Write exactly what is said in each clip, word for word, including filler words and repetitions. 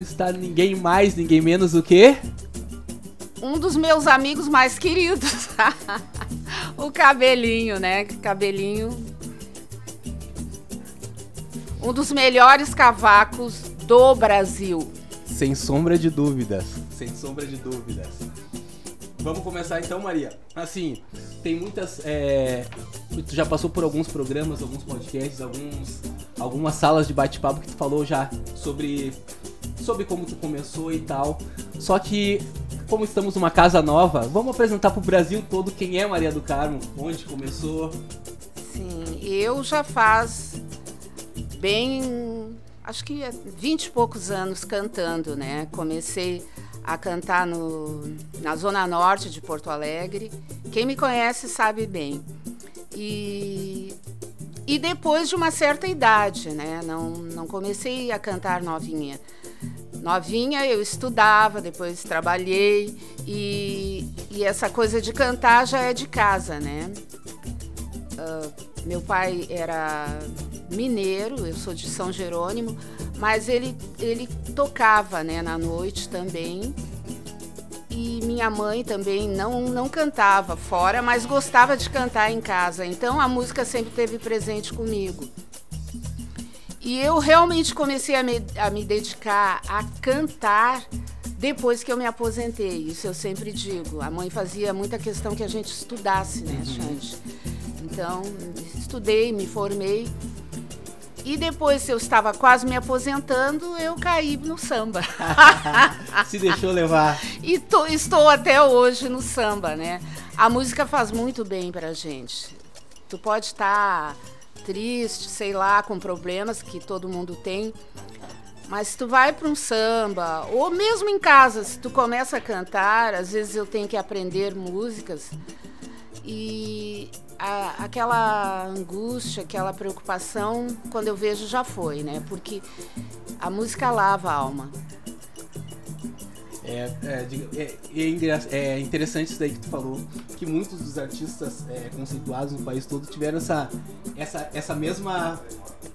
Está ninguém mais, ninguém menos do que um dos meus amigos mais queridos. O Cabelinho, né? Cabelinho. Um dos melhores cavacos do Brasil. Sem sombra de dúvidas. Sem sombra de dúvidas. Vamos começar então, Maria. Assim, tem muitas... É... Tu já passou por alguns programas, alguns podcasts, alguns, algumas salas de bate-papo que tu falou já sobre... sobre como tu começou e tal. Só que, como estamos numa casa nova, vamos apresentar pro Brasil todo quem é Maria do Carmo, onde começou. Sim, eu já faz bem, acho que vinte e poucos anos cantando, né? Comecei a cantar no, na Zona Norte de Porto Alegre. Quem me conhece sabe bem. E... E depois de uma certa idade, né? Não, não comecei a cantar novinha. Novinha eu estudava, depois trabalhei e, e essa coisa de cantar já é de casa, né? Uh, meu pai era mineiro, eu sou de São Jerônimo, mas ele, ele tocava, né, na noite também. E minha mãe também não, não cantava fora, mas gostava de cantar em casa. Então a música sempre esteve presente comigo. E eu realmente comecei a me, a me dedicar a cantar depois que eu me aposentei. Isso eu sempre digo. A mãe fazia muita questão que a gente estudasse, né, Xande? Então, estudei, me formei. E depois, eu estava quase me aposentando, eu caí no samba. Se deixou levar. E tô, estou até hoje no samba, né? A música faz muito bem pra gente. Tu pode estar triste, sei lá, com problemas que todo mundo tem, mas se tu vai para um samba, ou mesmo em casa, se tu começa a cantar, às vezes eu tenho que aprender músicas e... A, aquela angústia, aquela preocupação, quando eu vejo já foi, né? Porque a música lava a alma. É, é, é, é interessante isso daí que tu falou, que muitos dos artistas é, conceituados no país todo tiveram essa, essa, essa, mesma,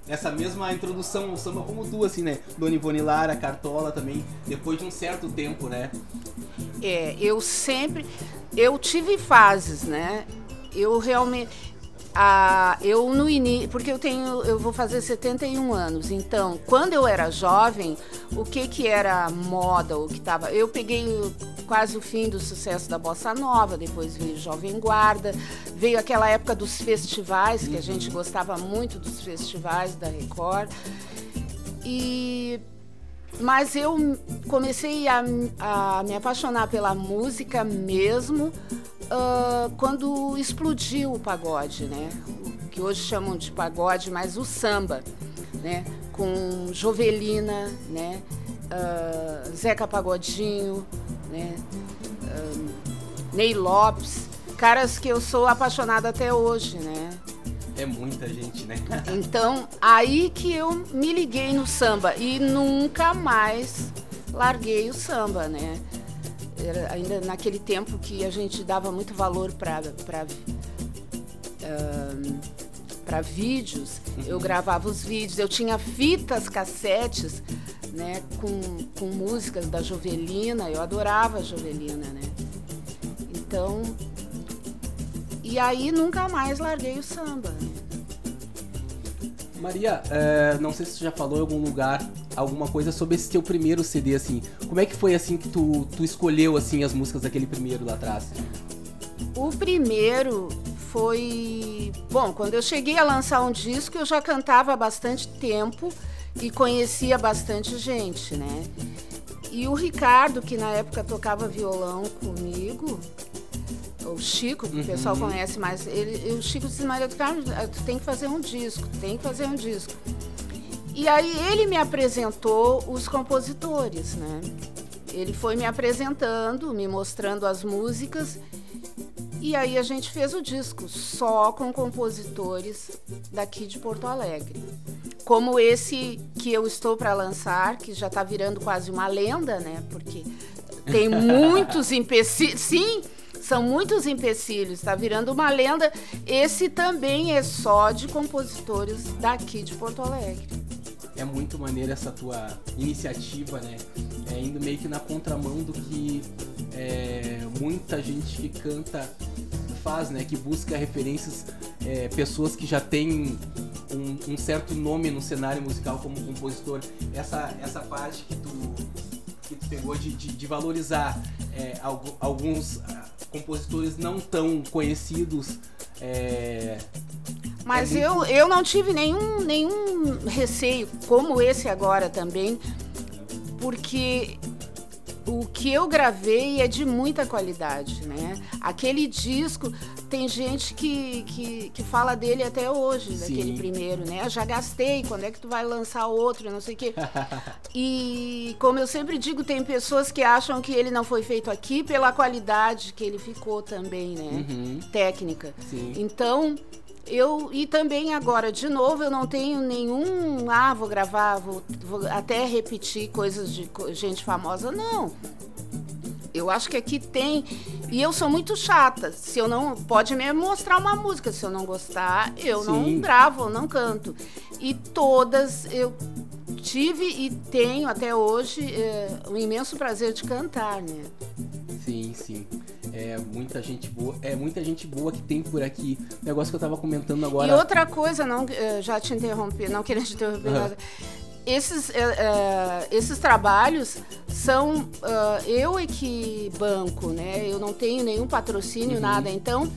essa mesma introdução ao samba como tu, assim, né? Dona Ivone Lara, Cartola também, depois de um certo tempo, né? É, eu sempre... Eu tive fases, né? Eu realmente, ah, eu no início, porque eu tenho, eu vou fazer setenta e um anos, então, quando eu era jovem, o que que era moda, o que tava, eu peguei quase o fim do sucesso da Bossa Nova, depois veio Jovem Guarda, veio aquela época dos festivais, que a gente gostava muito dos festivais da Record, e... Mas eu comecei a, a me apaixonar pela música mesmo uh, quando explodiu o pagode, né? O que hoje chamam de pagode, mas o samba, né? Com Jovelina, né? Uh, Zeca Pagodinho, né? Uh, Ney Lopes, caras que eu sou apaixonada até hoje, né? É muita gente, né? Então, aí que eu me liguei no samba e nunca mais larguei o samba, né? Era ainda naquele tempo que a gente dava muito valor para para uh, vídeos, eu gravava os vídeos, eu tinha fitas, cassetes, né? Com, com músicas da Jovelina, eu adorava a Jovelina, né? Então... E aí nunca mais larguei o samba. Maria, é, não sei se tu já falou em algum lugar alguma coisa sobre esse teu primeiro C D, assim. Como é que foi, assim, que tu, tu escolheu, assim, as músicas daquele primeiro lá atrás? O primeiro foi... Bom, quando eu cheguei a lançar um disco, eu já cantava há bastante tempo e conhecia bastante gente, né? E o Ricardo, que na época tocava violão comigo... O Chico, que o pessoal uhum. conhece mais, ele, o Chico disse, Maria do Carmo, tu tem que fazer um disco, tu tem que fazer um disco. E aí ele me apresentou os compositores, né? Ele foi me apresentando, me mostrando as músicas, e aí a gente fez o disco, só com compositores daqui de Porto Alegre. Como esse que eu estou para lançar, que já está virando quase uma lenda, né? Porque tem muitos empecilhos... Sim! São muitos empecilhos, está virando uma lenda. Esse também é só de compositores daqui de Porto Alegre. É é muito maneira essa tua iniciativa, né? É indo meio que na contramão do que é, muita gente que canta faz, né? Que busca referências, é, pessoas que já têm um, um certo nome no cenário musical como compositor. Essa, essa parte que tu... que tu pegou de, de, de valorizar é, alguns compositores não tão conhecidos. É, Mas é muito... eu, eu não tive nenhum, nenhum receio como esse agora também, porque o que eu gravei é de muita qualidade, né? Aquele disco, tem gente que, que, que fala dele até hoje, Sim. daquele primeiro, né? Eu já gastei, quando é que tu vai lançar outro, não sei o quê. E como eu sempre digo, tem pessoas que acham que ele não foi feito aqui pela qualidade que ele ficou também, né? Uhum. Técnica. Sim. Então... Eu, e também agora, de novo, eu não tenho nenhum, ah, vou gravar, vou, vou até repetir coisas de gente famosa, não. Eu acho que aqui tem, e eu sou muito chata, se eu não, pode me mostrar uma música, se eu não gostar, eu Sim. não gravo, eu não canto. E todas, eu tive e tenho até hoje é, um imenso prazer de cantar, né? Sim, sim. É muita gente boa. É muita gente boa que tem por aqui. Negócio que eu tava comentando agora. E outra coisa, não, já te interrompi, não querendo te interromper uhum. nada. Esses, uh, esses trabalhos são uh, eu é que banco, né? Eu não tenho nenhum patrocínio, uhum. nada. Então,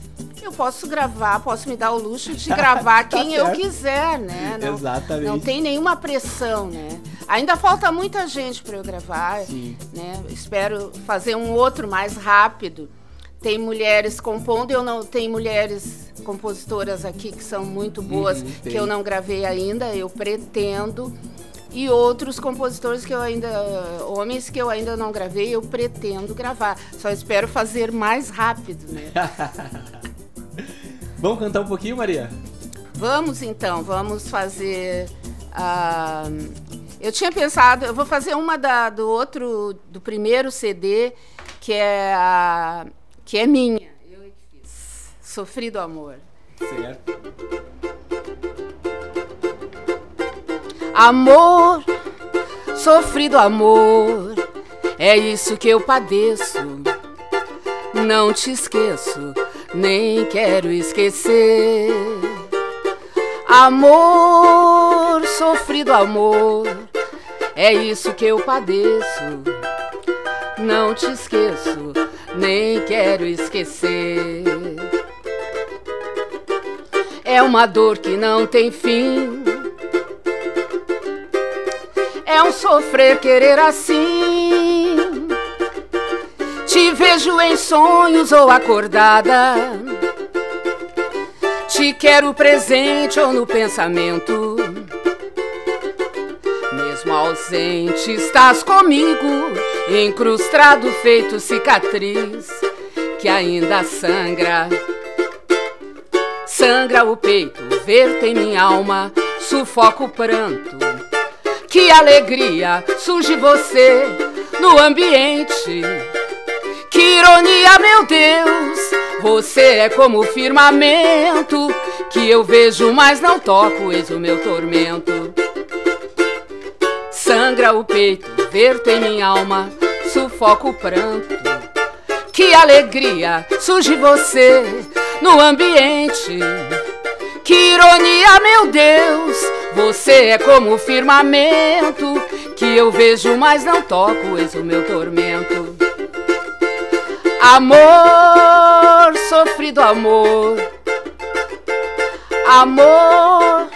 eu posso gravar, posso me dar o luxo de gravar tá quem certo. eu quiser, né? Não, Exatamente. Não tem nenhuma pressão, né? Ainda falta muita gente para eu gravar, Sim. né? Espero fazer um outro mais rápido. Tem mulheres compondo, eu não tem mulheres compositoras aqui que são muito boas, uhum, que eu não gravei ainda, eu pretendo. E outros compositores que eu ainda, homens que eu ainda não gravei, eu pretendo gravar. Só espero fazer mais rápido, né? Vamos cantar um pouquinho, Maria? Vamos então, vamos fazer a... Eu tinha pensado, eu vou fazer uma da, do outro, do primeiro C D, que é, a, que é minha. Eu é que fiz. Sofrido Amor. Certo. Amor, sofrido amor, é isso que eu padeço. Não te esqueço, nem quero esquecer. Amor, sofrido amor, é isso que eu padeço. Não te esqueço, nem quero esquecer. É uma dor que não tem fim, é um sofrer querer assim. Te vejo em sonhos ou acordada, te quero presente ou no pensamento. Mesmo ausente estás comigo, incrustado feito cicatriz que ainda sangra. Sangra o peito, verto em minha alma, sufoca o pranto. Que alegria surge você no ambiente. Que ironia, meu Deus, você é como o firmamento que eu vejo, mas não toco, eis o meu tormento. Sangra o peito, verto em minha alma, sufoco o pranto. Que alegria surge você no ambiente. Que ironia, meu Deus, você é como o firmamento que eu vejo, mas não toco, eis o meu tormento. Amor, sofrido amor, amor,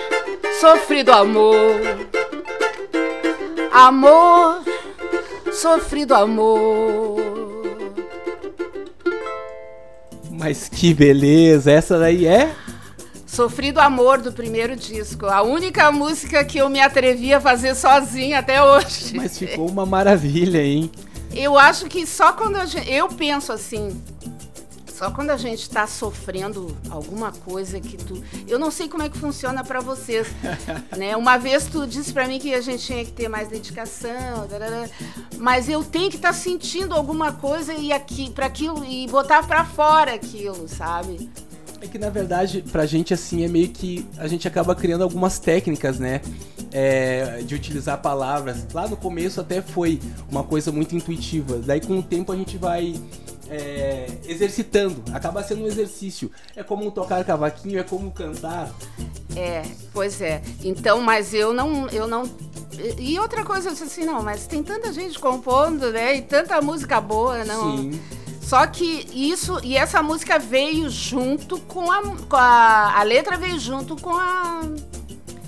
sofrido amor, amor, sofrido amor. Mas que beleza, essa daí é... Sofrido Amor, do primeiro disco. A única música que eu me atrevi a fazer sozinha até hoje. Mas ficou uma maravilha, hein? Eu acho que só quando a gente... Eu penso assim, só quando a gente tá sofrendo alguma coisa que tu... Eu não sei como é que funciona pra vocês, né? Uma vez tu disse pra mim que a gente tinha que ter mais dedicação, tarará, mas eu tenho que estar tá sentindo alguma coisa e, aqui, pra aquilo, e botar pra fora aquilo, sabe? É que, na verdade, pra gente, assim, é meio que... A gente acaba criando algumas técnicas, né? É, de utilizar palavras. Lá no começo até foi uma coisa muito intuitiva. Daí, com o tempo, a gente vai... É, exercitando, acaba sendo um exercício. É como tocar cavaquinho, é como cantar. É, pois é. Então, mas eu não, eu não. E outra coisa, eu disse assim, não, mas tem tanta gente compondo, né? E tanta música boa, não. Sim. Só que isso, e essa música veio junto com a, com a, a letra veio junto com a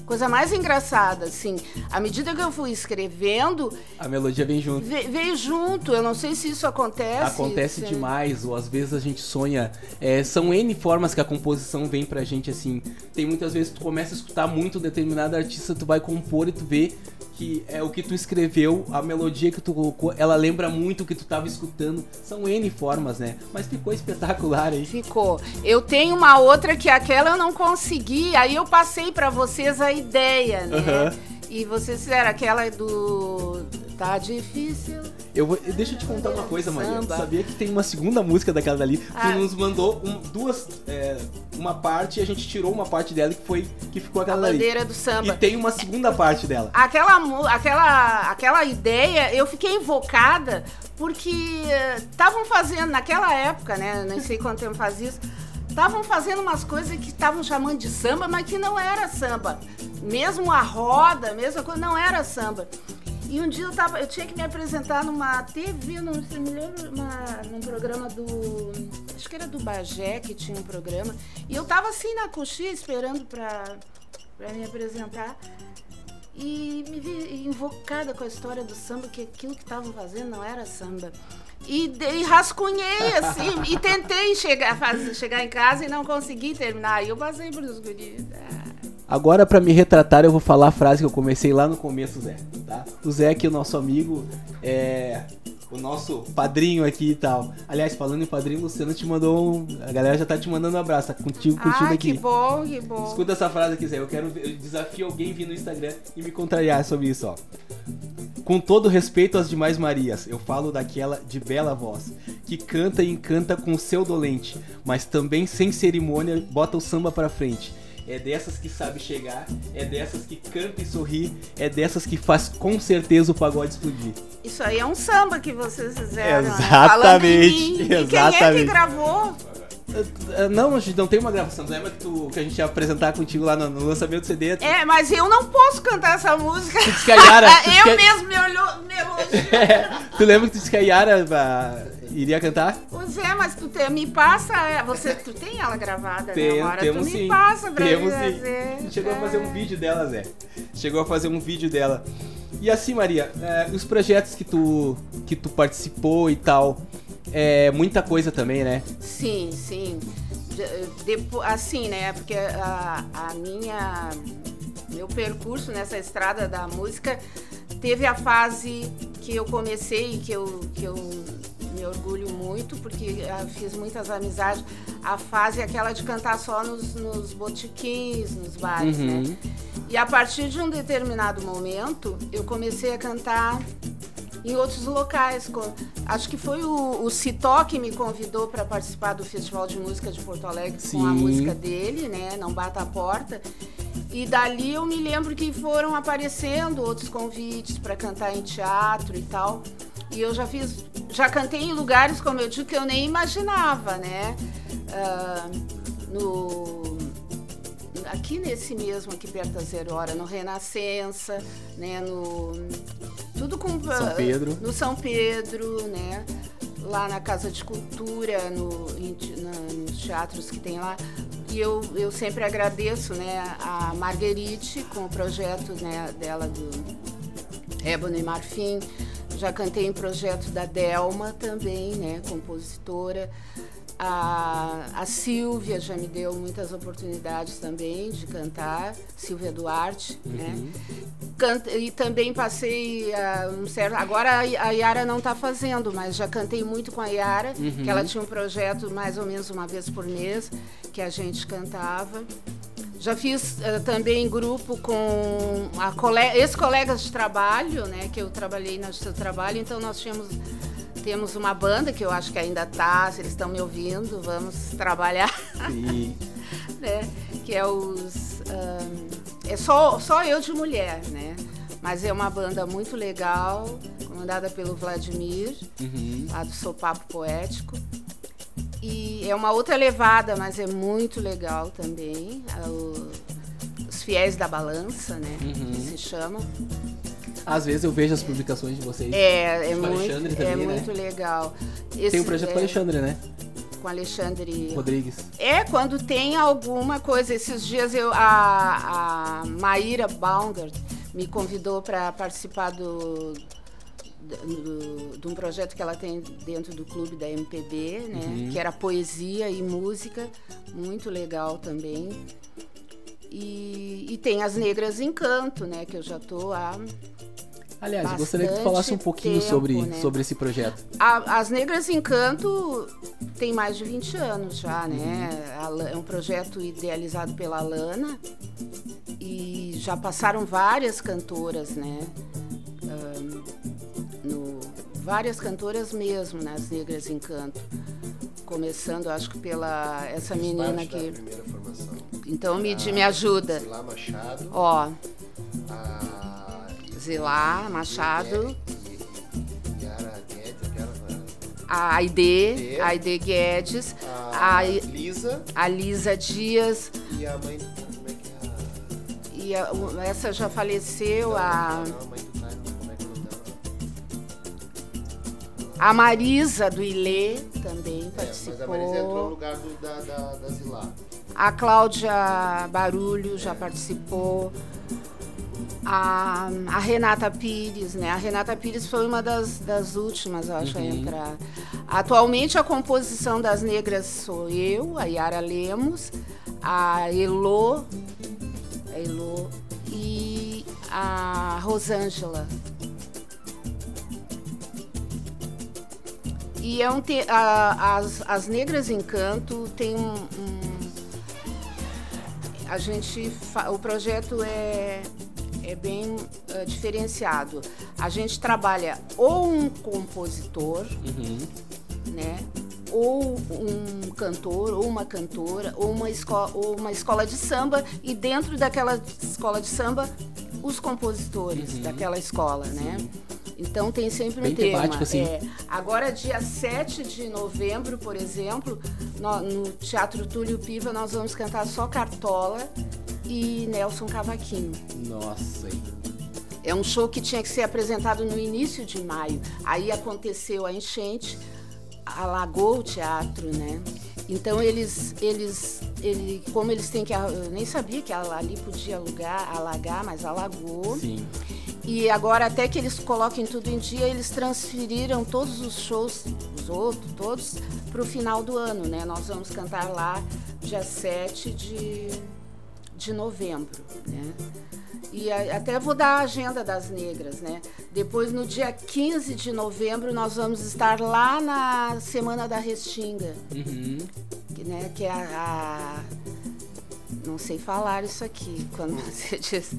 coisa mais engraçada, assim, à medida que eu fui escrevendo... A melodia vem junto. Veio junto, eu não sei se isso acontece. Acontece sim. Demais, ou às vezes a gente sonha. É, são N formas que a composição vem pra gente, assim. Tem muitas vezes que tu começa a escutar muito um determinado artista, tu vai compor e tu vê que é o que tu escreveu, a melodia que tu colocou, ela lembra muito o que tu tava escutando. São N formas, né? Mas ficou espetacular aí. Ficou. Eu tenho uma outra que aquela eu não consegui, aí eu passei pra vocês a ideia, né? Uhum. E vocês fizeram aquela do... Tá difícil... Eu vou, deixa eu te contar uma coisa, Maria. Tu sabia que tem uma segunda música daquela dali? Tu ah. nos mandou um, duas... É, uma parte, e a gente tirou uma parte dela que foi que ficou aquela dali. A bandeira dali. Do samba. E tem uma segunda parte dela. Aquela, aquela, aquela ideia, eu fiquei invocada, porque estavam fazendo, naquela época, né? Não sei quanto tempo faz isso. Estavam fazendo umas coisas que estavam chamando de samba, mas que não era samba. Mesmo a roda, mesma coisa, não era samba. E um dia eu, tava, eu tinha que me apresentar numa T V, não sei, me lembro, uma, num programa do... Acho que era do Bagé, que tinha um programa. E eu tava assim na coxinha, esperando pra, pra me apresentar. E me vi invocada com a história do samba, que aquilo que estavam fazendo não era samba. E, e rascunhei, assim, e tentei chegar, fazer, chegar em casa e não consegui terminar. E eu passei pros guris. Agora, para me retratar, eu vou falar a frase que eu comecei lá no começo, Zé, tá? O Zé aqui, o nosso amigo, é... o nosso padrinho aqui e tal. Aliás, falando em padrinho, o Luciano te mandou um... A galera já tá te mandando um abraço, tá contigo, contigo ah, aqui. Ah, que bom, que bom. Escuta essa frase aqui, Zé. Eu quero... Eu desafio alguém vir no Instagram e me contrariar sobre isso, ó. Com todo respeito às demais Marias, eu falo daquela de bela voz, que canta e encanta com o seu dolente, mas também sem cerimônia bota o samba pra frente. É dessas que sabe chegar, é dessas que canta e sorri, é dessas que faz com certeza o pagode explodir. Isso aí é um samba que vocês fizeram. Exatamente. Mim, exatamente. Quem é que gravou? Não, não tem uma gravação, lembra que, tu, que a gente ia apresentar contigo lá no, no lançamento do C D? Tu... É, mas eu não posso cantar essa música. Tu disse que a Yara, tu eu que... mesmo me olhou, me elogiou. É, tu lembra que tu disse que a Yara uh, iria cantar? Pois é, mas tu te, me passa, você, tu tem ela gravada tem, agora, temos, tu me sim. passa pra temos, mim, sim. A gente chegou é. a fazer um vídeo dela, Zé. Chegou a fazer um vídeo dela. E assim, Maria, uh, os projetos que tu, que tu participou e tal... É muita coisa também, né? Sim, sim. De, de, assim, né? Porque a, a minha... Meu percurso nessa estrada da música teve a fase que eu comecei, que eu, que eu me orgulho muito, porque fiz muitas amizades. A fase é aquela de cantar só nos, nos botiquins, nos bares, uhum. né? E a partir de um determinado momento, eu comecei a cantar... em outros locais, acho que foi o, o Citó que me convidou para participar do Festival de Música de Porto Alegre Sim. com a música dele, né, Não Bata a Porta, e dali eu me lembro que foram aparecendo outros convites para cantar em teatro e tal, e eu já fiz, já cantei em lugares, como eu digo, que eu nem imaginava, né, uh, no... Aqui nesse mesmo, aqui perto da Zero Hora, no Renascença, né, no... Tudo com... São Pedro. No São Pedro, né, lá na Casa de Cultura, no, em, na, nos teatros que tem lá. E eu, eu sempre agradeço, né, a Marguerite com o projeto, né, dela do Ébano e Marfim. Já cantei em projeto da Delma também, né, compositora. A, a Silvia já me deu muitas oportunidades também de cantar, Silvia Duarte, uhum. né? Canta, e também passei uh, um certo... Agora a Yara não está fazendo, mas já cantei muito com a Yara, uhum. que ela tinha um projeto mais ou menos uma vez por mês, que a gente cantava. Já fiz uh, também grupo com a colega, ex-colegas de trabalho, né, que eu trabalhei na Justiça do Trabalho, então nós tínhamos, temos uma banda que eu acho que ainda está, se eles estão me ouvindo, vamos trabalhar. Sim. Né, que é os... Um, é só, só eu de mulher, né? Mas é uma banda muito legal, comandada pelo Vladimir, uhum. lá do Sopapo Poético. E é uma outra levada, mas é muito legal também. O, os Fiéis da Balança, né? Uhum. Que se chamam. Às vezes eu vejo as publicações de vocês. É, é, muito, Alexandre também, é né? muito legal. Esse, tem um projeto é, com o Alexandre, né? Com o Alexandre... Rodrigues. É, quando tem alguma coisa. Esses dias eu, a, a Maíra Baumgart me convidou para participar do... de um projeto que ela tem dentro do clube da M P B, né? Uhum. Que era poesia e música, muito legal também. E, e tem as Negras em Canto, né? Que eu já tô há aliás, bastante gostaria que tu falasse um pouquinho tempo, sobre, né? sobre esse projeto. A, as Negras em Canto tem mais de vinte anos já, né? Uhum. A, é um projeto idealizado pela Lana e já passaram várias cantoras, né? Várias cantoras mesmo, né? As Negras em Canto. Começando, acho que pela essa menina que... primeira formação. Então, me, a, me ajuda. Zilá Machado. Ó. A... Zilá Machado. E Yara Guedes. A Aide, a Aide Guedes. A, a Lisa. A Lisa Dias. E a mãe do Carmo, como é que é a... E a, essa já faleceu, não, a... Não, a mãe do Carmo. A Marisa do Ilê também participou. É, mas a Marisa entrou no lugar do, da, da, da Zilá. A Cláudia Barulho já é. participou. A, a Renata Pires, né? A Renata Pires foi uma das, das últimas, eu acho, uhum. a entrar. Atualmente a composição das negras sou eu, a Yara Lemos, a Elô, a Elô e a Rosângela. E é um te... a, as, as Negras em Canto tem um, um... a gente fa... o projeto é, é bem uh, diferenciado. A gente trabalha ou um compositor, uhum. né? Ou um cantor, ou uma cantora, ou uma, esco... ou uma escola de samba, e dentro daquela escola de samba, os compositores uhum. daquela escola, Sim. né? Então tem sempre um bem tema. Temático, assim. É, agora, dia sete de novembro, por exemplo, no, no Teatro Túlio Piva, nós vamos cantar só Cartola e Nelson Cavaquinho. Nossa! É um show que tinha que ser apresentado no início de maio. Aí aconteceu a enchente, alagou o teatro, né? Então eles, eles, ele, como eles têm que... Eu nem sabia que ali podia alugar, alagar, mas alagou. Sim. E agora, até que eles coloquem tudo em dia, eles transferiram todos os shows, os outros, todos, para o final do ano, né? Nós vamos cantar lá dia sete de novembro, né? E a, até vou dar a agenda das negras, né? Depois, no dia quinze de novembro, nós vamos estar lá na Semana da Restinga, uhum. que, né, que é a, a... Não sei falar isso aqui, quando você diz...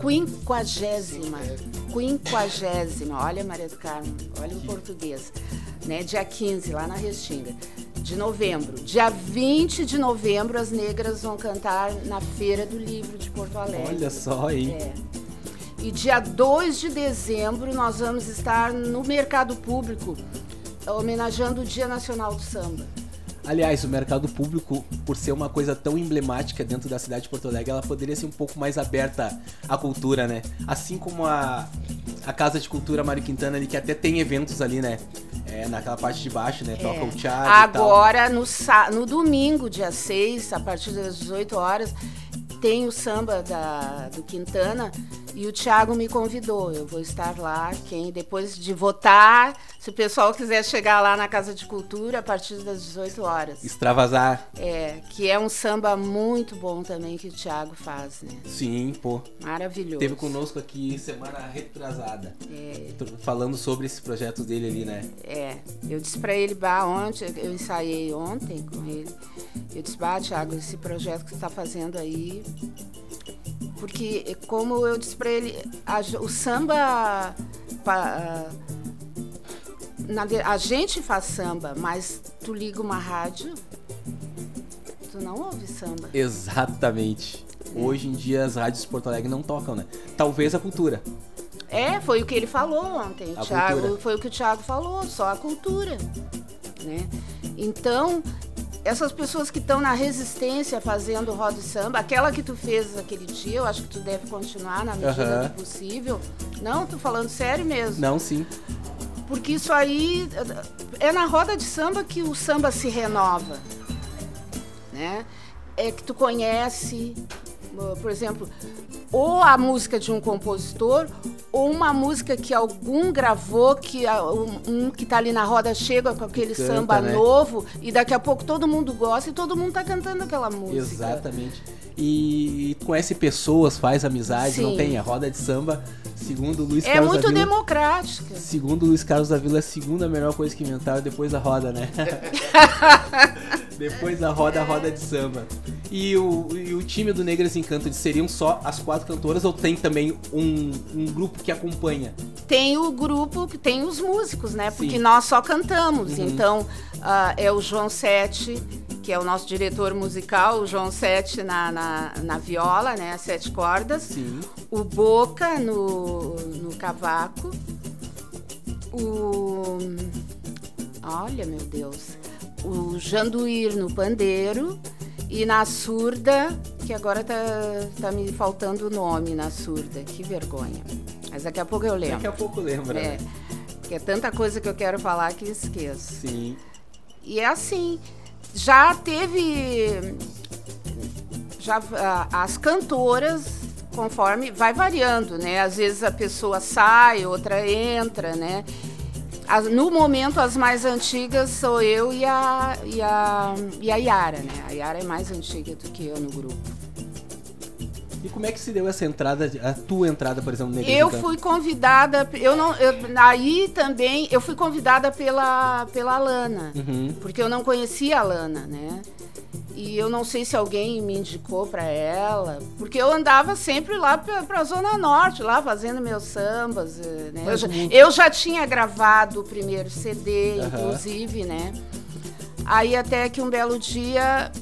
Quinquagésima, quinquagésima, olha Maria do Carmo, olha o português, né? Dia quinze, lá na Restinga, de novembro. Dia vinte de novembro, as negras vão cantar na Feira do Livro de Porto Alegre. Olha só, hein? É. E dia dois de dezembro, nós vamos estar no Mercado Público, homenageando o Dia Nacional do Samba. Aliás, o Mercado Público, por ser uma coisa tão emblemática dentro da cidade de Porto Alegre, ela poderia ser um pouco mais aberta à cultura, né? Assim como a, a Casa de Cultura Mário Quintana, ali, que até tem eventos ali, né? É, naquela parte de baixo, né? É. Toca o Thiago agora, e tal. No, no domingo, dia seis, a partir das dezoito horas, tem o samba da, do Quintana, E o Tiago me convidou, eu vou estar lá, quem depois de votar, se o pessoal quiser chegar lá na Casa de Cultura a partir das dezoito horas. Extravasar. É, que é um samba muito bom também que o Tiago faz, né? Sim, pô. Maravilhoso. Teve conosco aqui semana retrasada, é. falando sobre esse projeto dele ali, né? É, eu disse pra ele, bah, ontem, eu ensaiei ontem com ele, eu disse, bah, Tiago, esse projeto que você tá fazendo aí... Porque, como eu disse para ele, a, o samba, pa, na, a gente faz samba, mas tu liga uma rádio, tu não ouve samba. Exatamente. É. Hoje em dia as rádios de Porto Alegre não tocam, né? Talvez a cultura. É, foi o que ele falou ontem. O Thiago, foi o que o Thiago falou, só a cultura, né? Então... Essas pessoas que estão na resistência fazendo roda e samba, aquela que tu fez aquele dia, eu acho que tu deve continuar na medida uhum. do possível. Não, tô falando sério mesmo. Não, sim. Porque isso aí, é na roda de samba que o samba se renova, né? É que tu conhece, por exemplo, ou a música de um compositor, ou uma música que algum gravou, que um, um que tá ali na roda chega com aquele Canta, samba né? novo, e daqui a pouco todo mundo gosta e todo mundo tá cantando aquela música. Exatamente. E conhece pessoas, faz amizade, Sim. não tem a roda de samba, segundo o Luiz é Carlos Davila... É muito democrática. Segundo o Luiz Carlos Davila, é a segunda melhor coisa que inventaram depois da roda, né? Depois da roda, a roda de samba. E o, e o time do Negras em Canto, seriam só as quatro cantoras ou tem também um, um grupo que acompanha? Tem o grupo, que tem os músicos, né? Porque Sim. nós só cantamos. Uhum. Então, uh, é o João Sete, que é o nosso diretor musical, o João Sete na, na, na viola, né? As sete cordas. Sim. O Boca no, no cavaco. O... Olha, meu Deus. O Janduir no pandeiro. E na surda, que agora tá, tá me faltando o nome na surda, que vergonha. Mas daqui a pouco eu lembro. Daqui a pouco lembra, é, né? Porque é tanta coisa que eu quero falar que esqueço. Sim. E é assim, já teve... Já, as cantoras, conforme... Vai variando, né? Às vezes a pessoa sai, outra entra, né? As, no momento, as mais antigas sou eu e a, e, a, e a Yara, né? A Yara é mais antiga do que eu no grupo. E como é que se deu essa entrada, a tua entrada, por exemplo, Negras em Canto? Eu fui convidada, eu não, eu, aí também, eu fui convidada pela, pela Lana, uhum. porque eu não conhecia a Lana, né? E eu não sei se alguém me indicou para ela, porque eu andava sempre lá para a Zona Norte, lá fazendo meus sambas, né? Eu já, eu já tinha gravado o primeiro C D, uhum. inclusive, né? Aí até que um belo dia,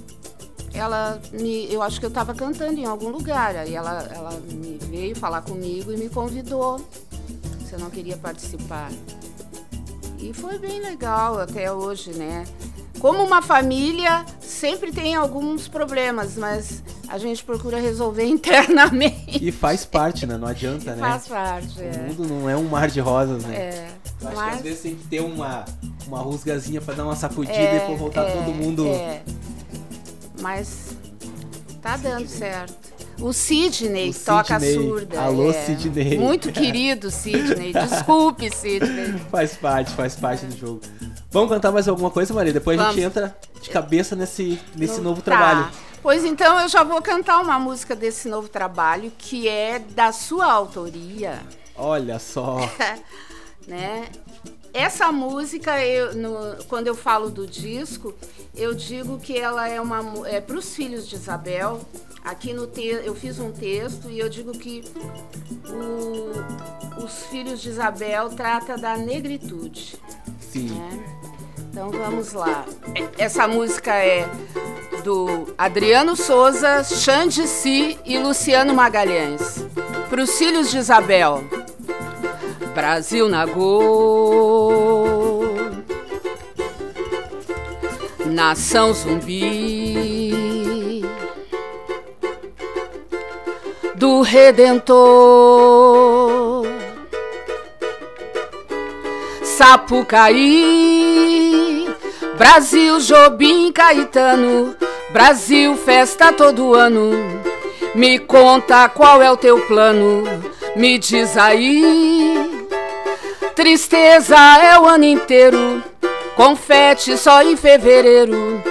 ela me, eu acho que eu estava cantando em algum lugar, aí ela, ela me veio falar comigo e me convidou se eu não queria participar. E foi bem legal até hoje, né? Como uma família, sempre tem alguns problemas, mas a gente procura resolver internamente. E faz parte, né? Não adianta, né? Faz parte, é. O mundo não é um mar de rosas, né? É. Eu acho mas... que às vezes tem que ter uma, uma rusgazinha pra dar uma sacudida é, e depois voltar é, todo mundo... É. Mas tá dando certo. O Sidney o toca Sidney. surda. Alô, é. Sidney. Muito querido, Sidney. Desculpe, Sidney. Faz parte, faz parte é. do jogo. Vamos cantar mais alguma coisa, Maria? Depois Vamos. a gente entra de cabeça nesse, nesse no... novo tá. trabalho. Pois então, eu já vou cantar uma música desse novo trabalho, que é da sua autoria. Olha só! Né? Essa música, eu, no, quando eu falo do disco, eu digo que ela é, uma, é para os filhos de Isabel. Aqui no te, eu fiz um texto e eu digo que o, os filhos de Isabel trata da negritude. Sim. Né? Então vamos lá. Essa música é do Adriano Souza, Xande Sy e Luciano Magalhães. Para os filhos de Isabel. Brasil Nagô, nação zumbi do Redentor, Sapucaí, Brasil Jobim Caetano, Brasil festa todo ano. Me conta qual é o teu plano, Me diz aí, tristeza é o ano inteiro, confete só em fevereiro.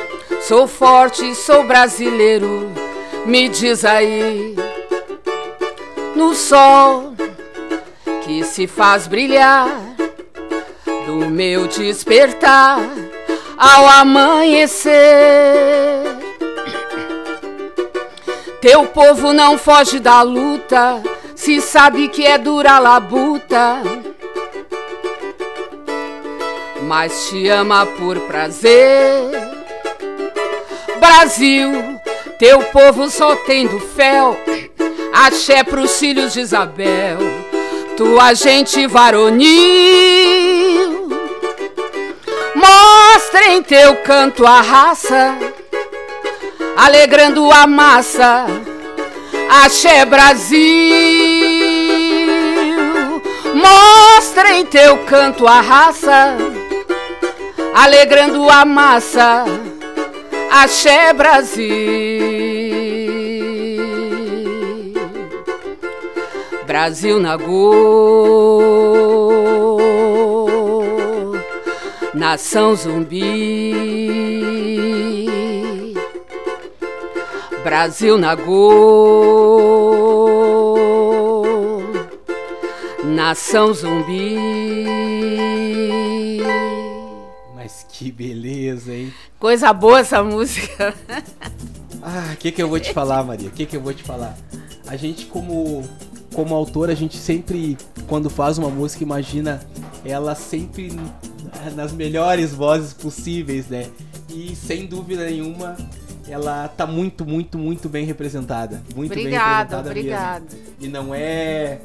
Sou forte, sou brasileiro, me diz aí. No sol que se faz brilhar do meu despertar ao amanhecer, teu povo não foge da luta, se sabe que é dura a labuta, mas te ama por prazer. Brasil, teu povo só tem do fel, axé pros filhos de Isabel, tua gente varonil. Mostra em teu canto a raça, alegrando a massa, axé Brasil. Mostra em teu canto a raça, alegrando a massa, axé Brasil. Brasil Nagô, nação zumbi. Brasil Nagô, nação zumbi. Mas que beleza, hein? Coisa boa essa música. Ah, o que que eu vou te falar, Maria? O que que eu vou te falar? A gente, como, como autor, a gente sempre, quando faz uma música, imagina ela sempre nas melhores vozes possíveis, né? E, sem dúvida nenhuma, ela tá muito, muito, muito bem representada. Muito obrigado, bem representada obrigado. mesmo. E não é...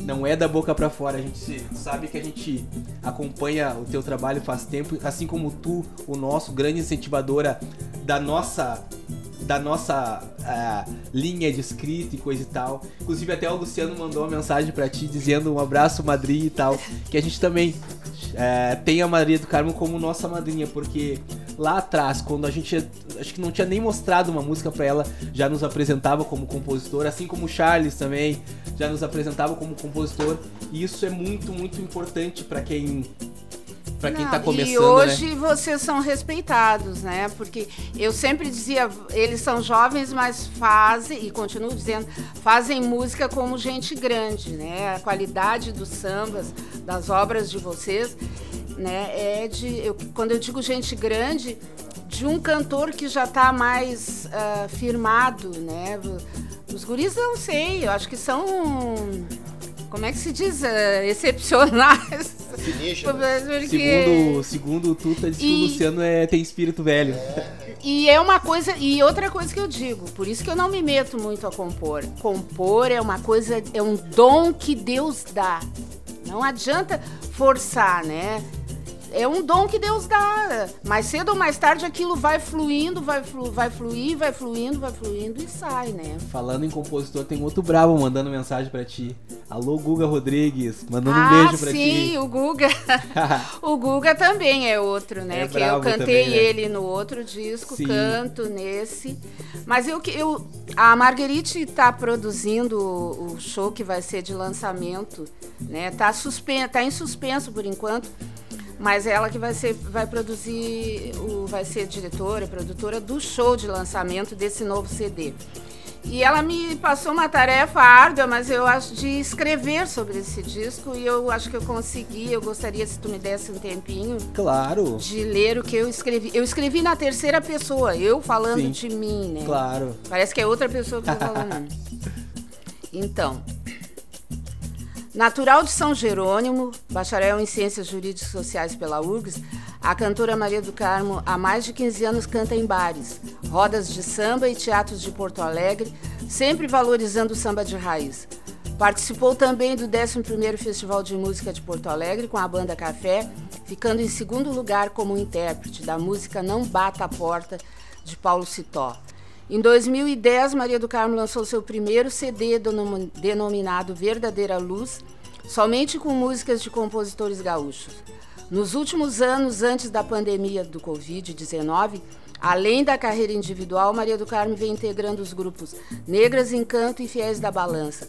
Não é da boca pra fora, a gente sabe que a gente acompanha o teu trabalho faz tempo, assim como tu, o nosso, grande incentivadora da nossa, da nossa uh, linha de escrita e coisa e tal. Inclusive até o Luciano mandou uma mensagem pra ti dizendo um abraço, madrinha e tal, que a gente também uh, tem a Maria do Carmo como nossa madrinha, porque... Lá atrás, quando a gente, acho que não tinha nem mostrado uma música pra ela, já nos apresentava como compositor, assim como o Charles também, já nos apresentava como compositor. E isso é muito, muito importante pra quem, pra quem não, tá começando, e hoje, né? Vocês são respeitados, né? Porque eu sempre dizia, eles são jovens, mas fazem, e continuo dizendo, fazem música como gente grande, né? A qualidade dos sambas, das obras de vocês... Né? É de, eu, quando eu digo gente grande, de um cantor que já está mais uh, firmado, né? Os guris, não sei, eu acho que são, como é que se diz, uh, excepcionais. Porque... Segundo, segundo Tuta, diz que o Luciano é, tem espírito velho. E é uma coisa, e outra coisa que eu digo, por isso que eu não me meto muito a compor. Compor é uma coisa, é um dom que Deus dá. Não adianta forçar, né? É um dom que Deus dá. Mais cedo ou mais tarde aquilo vai fluindo, vai, flu, vai fluir, vai fluindo, vai fluindo e sai, né? Falando em compositor, tem outro brabo mandando mensagem pra ti. Alô, Guga Rodrigues, mandando ah, um beijo pra sim, ti. Sim, o Guga. O Guga também é outro, né? É que eu cantei também, né? Ele no outro disco, sim. Canto nesse. Mas eu, eu, a Marguerite tá produzindo o show que vai ser de lançamento, né? Tá, suspen- tá em suspenso por enquanto. Mas ela que vai, ser, vai produzir, o, vai ser diretora, produtora do show de lançamento desse novo C D. E ela me passou uma tarefa árdua, mas eu acho, de escrever sobre esse disco, e eu acho que eu consegui. Eu gostaria se tu me desse um tempinho. Claro. De ler o que eu escrevi. Eu escrevi na terceira pessoa, eu falando Sim. de mim, né? Claro. Parece que é outra pessoa que tá falando. Então... Natural de São Jerônimo, bacharel em Ciências Jurídicas e Sociais pela U R G S, a cantora Maria do Carmo há mais de quinze anos canta em bares, rodas de samba e teatros de Porto Alegre, sempre valorizando o samba de raiz. Participou também do décimo primeiro Festival de Música de Porto Alegre com a banda Café, ficando em segundo lugar como intérprete da música Não Bata a Porta, de Paulo Citó. Em dois mil e dez, Maria do Carmo lançou seu primeiro C D denominado Verdadeira Luz, somente com músicas de compositores gaúchos. Nos últimos anos, antes da pandemia do covid dezenove, Além da carreira individual, Maria do Carmo vem integrando os grupos Negras em Canto e Fiéis da Balança,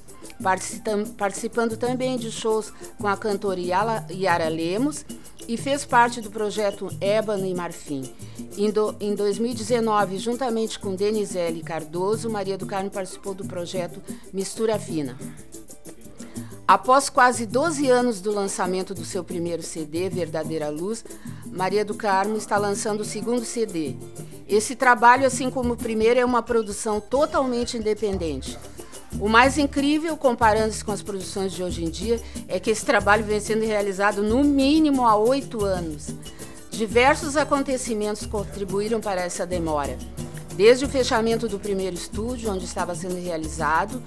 participando também de shows com a cantora Yara Lemos, e fez parte do projeto Ébano e Marfim. Em dois mil e dezenove, juntamente com Denizelle Cardoso, Maria do Carmo participou do projeto Mistura Fina. Após quase doze anos do lançamento do seu primeiro C D, Verdadeira Luz, Maria do Carmo está lançando o segundo C D. Esse trabalho, assim como o primeiro, é uma produção totalmente independente. O mais incrível, comparando-se com as produções de hoje em dia, é que esse trabalho vem sendo realizado no mínimo há oito anos. Diversos acontecimentos contribuíram para essa demora. Desde o fechamento do primeiro estúdio, onde estava sendo realizado,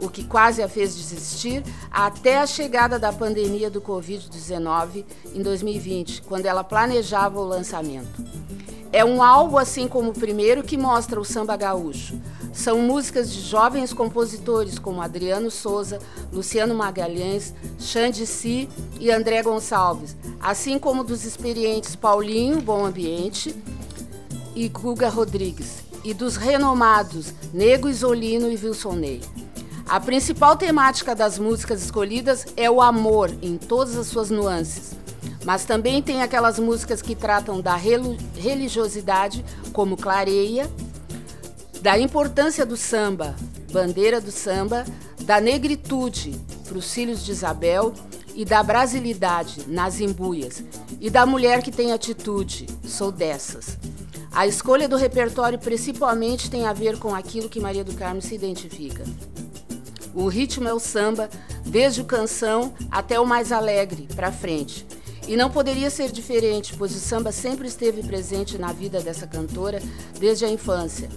o que quase a fez desistir, até a chegada da pandemia do covid dezenove em dois mil e vinte, quando ela planejava o lançamento. É um álbum, assim como o primeiro, que mostra o samba gaúcho. São músicas de jovens compositores como Adriano Souza, Luciano Magalhães, Xande Sy e André Gonçalves, assim como dos experientes Paulinho, Bom Ambiente, e Guga Rodrigues, e dos renomados Nego Isolino e Wilson Ney. A principal temática das músicas escolhidas é o amor, em todas as suas nuances. Mas também tem aquelas músicas que tratam da religiosidade, como Clareia, da importância do samba, Bandeira do Samba, da negritude, para os filhos de Isabel, e da brasilidade, Nas Imbuias, e da mulher que tem atitude, Sou Dessas. A escolha do repertório principalmente tem a ver com aquilo que Maria do Carmo se identifica. O ritmo é o samba, desde o canção até o mais alegre, para frente. E não poderia ser diferente, pois o samba sempre esteve presente na vida dessa cantora desde a infância.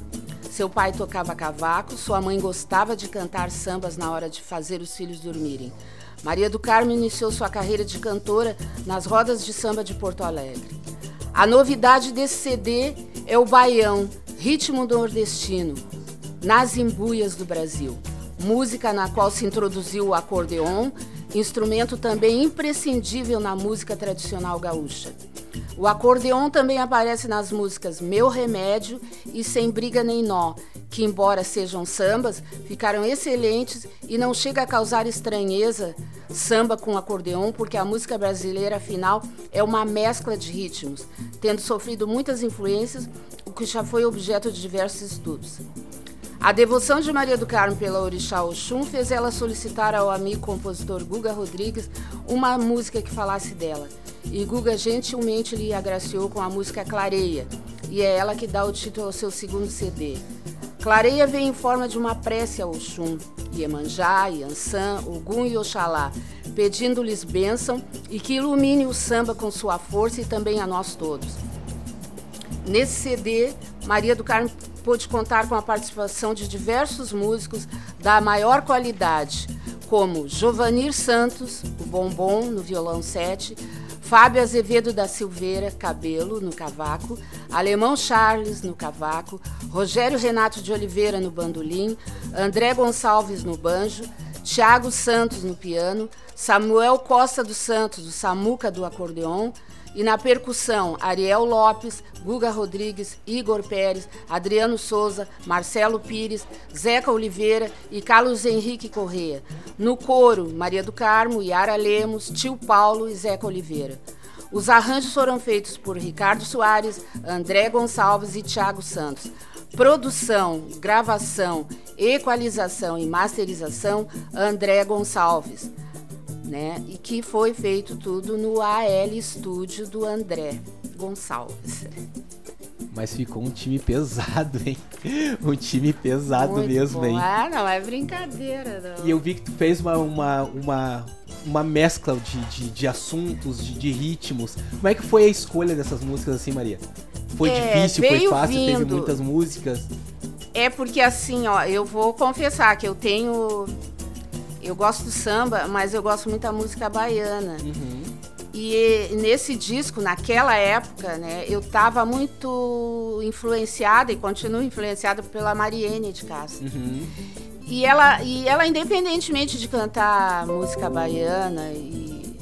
Seu pai tocava cavaco, sua mãe gostava de cantar sambas na hora de fazer os filhos dormirem. Maria do Carmo iniciou sua carreira de cantora nas rodas de samba de Porto Alegre. A novidade desse C D é o baião, ritmo nordestino, Nas Imbuias do Brasil, música na qual se introduziu o acordeon, instrumento também imprescindível na música tradicional gaúcha. O acordeon também aparece nas músicas Meu Remédio e Sem Briga Nem Nó, que, embora sejam sambas, ficaram excelentes e não chega a causar estranheza samba com acordeon, porque a música brasileira, afinal, é uma mescla de ritmos, tendo sofrido muitas influências, o que já foi objeto de diversos estudos. A devoção de Maria do Carmo pela orixá Oxum fez ela solicitar ao amigo compositor Guga Rodrigues uma música que falasse dela. E Guga gentilmente lhe agraciou com a música Clareia, e é ela que dá o título ao seu segundo C D. Clareia vem em forma de uma prece a Oxum, Iemanjá, Iansã, Ogum e Oxalá, pedindo-lhes bênção e que ilumine o samba com sua força e também a nós todos. Nesse C D, Maria do Carmo pôde contar com a participação de diversos músicos da maior qualidade, como Jovanir Santos, o Bombom, no violão sete, Fábio Azevedo da Silveira, Cabelo, no cavaco, Alemão Charles, no cavaco, Rogério Renato de Oliveira, no bandolim, André Gonçalves, no banjo, Tiago Santos, no piano, Samuel Costa dos Santos, do Samuca, do acordeon, e na percussão, Ariel Lopes, Guga Rodrigues, Igor Pérez, Adriano Souza, Marcelo Pires, Zeca Oliveira e Carlos Henrique Corrêa. No coro, Maria do Carmo, Yara Lemos, Tio Paulo e Zeca Oliveira. Os arranjos foram feitos por Ricardo Soares, André Gonçalves e Tiago Santos. Produção, gravação, equalização e masterização, André Gonçalves. Né? E que foi feito tudo no A L Studio do André Gonçalves. Mas ficou um time pesado, hein? Um time pesado muito mesmo, bom. Hein? Ah, não, é brincadeira, não. E eu vi que tu fez uma, uma, uma, uma mescla de, de, de assuntos, de, de ritmos. Como é que foi a escolha dessas músicas assim, Maria? Foi é, difícil, foi fácil, vindo. Teve muitas músicas? É porque assim, ó, eu vou confessar que eu tenho... Eu gosto do samba, mas eu gosto muito da música baiana. Uhum. E nesse disco, naquela época, né, eu estava muito influenciada e continuo influenciada pela Mariene de Castro. Uhum. E, ela, e ela, independentemente de cantar música baiana e,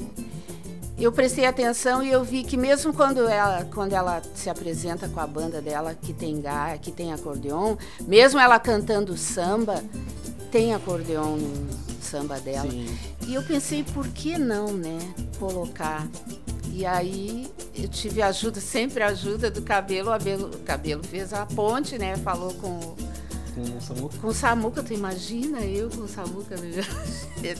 eu prestei atenção e eu vi que mesmo quando ela, quando ela se apresenta com a banda dela, que tem gaita, que tem acordeon, mesmo ela cantando samba, tem acordeon no samba dela. Sim. E eu pensei, por que não, né, colocar? E aí eu tive ajuda, sempre ajuda do Cabelo. O Cabelo fez a ponte, né, falou com... Com o Samuca? Com o Samuca, tu imagina eu com o Samuca?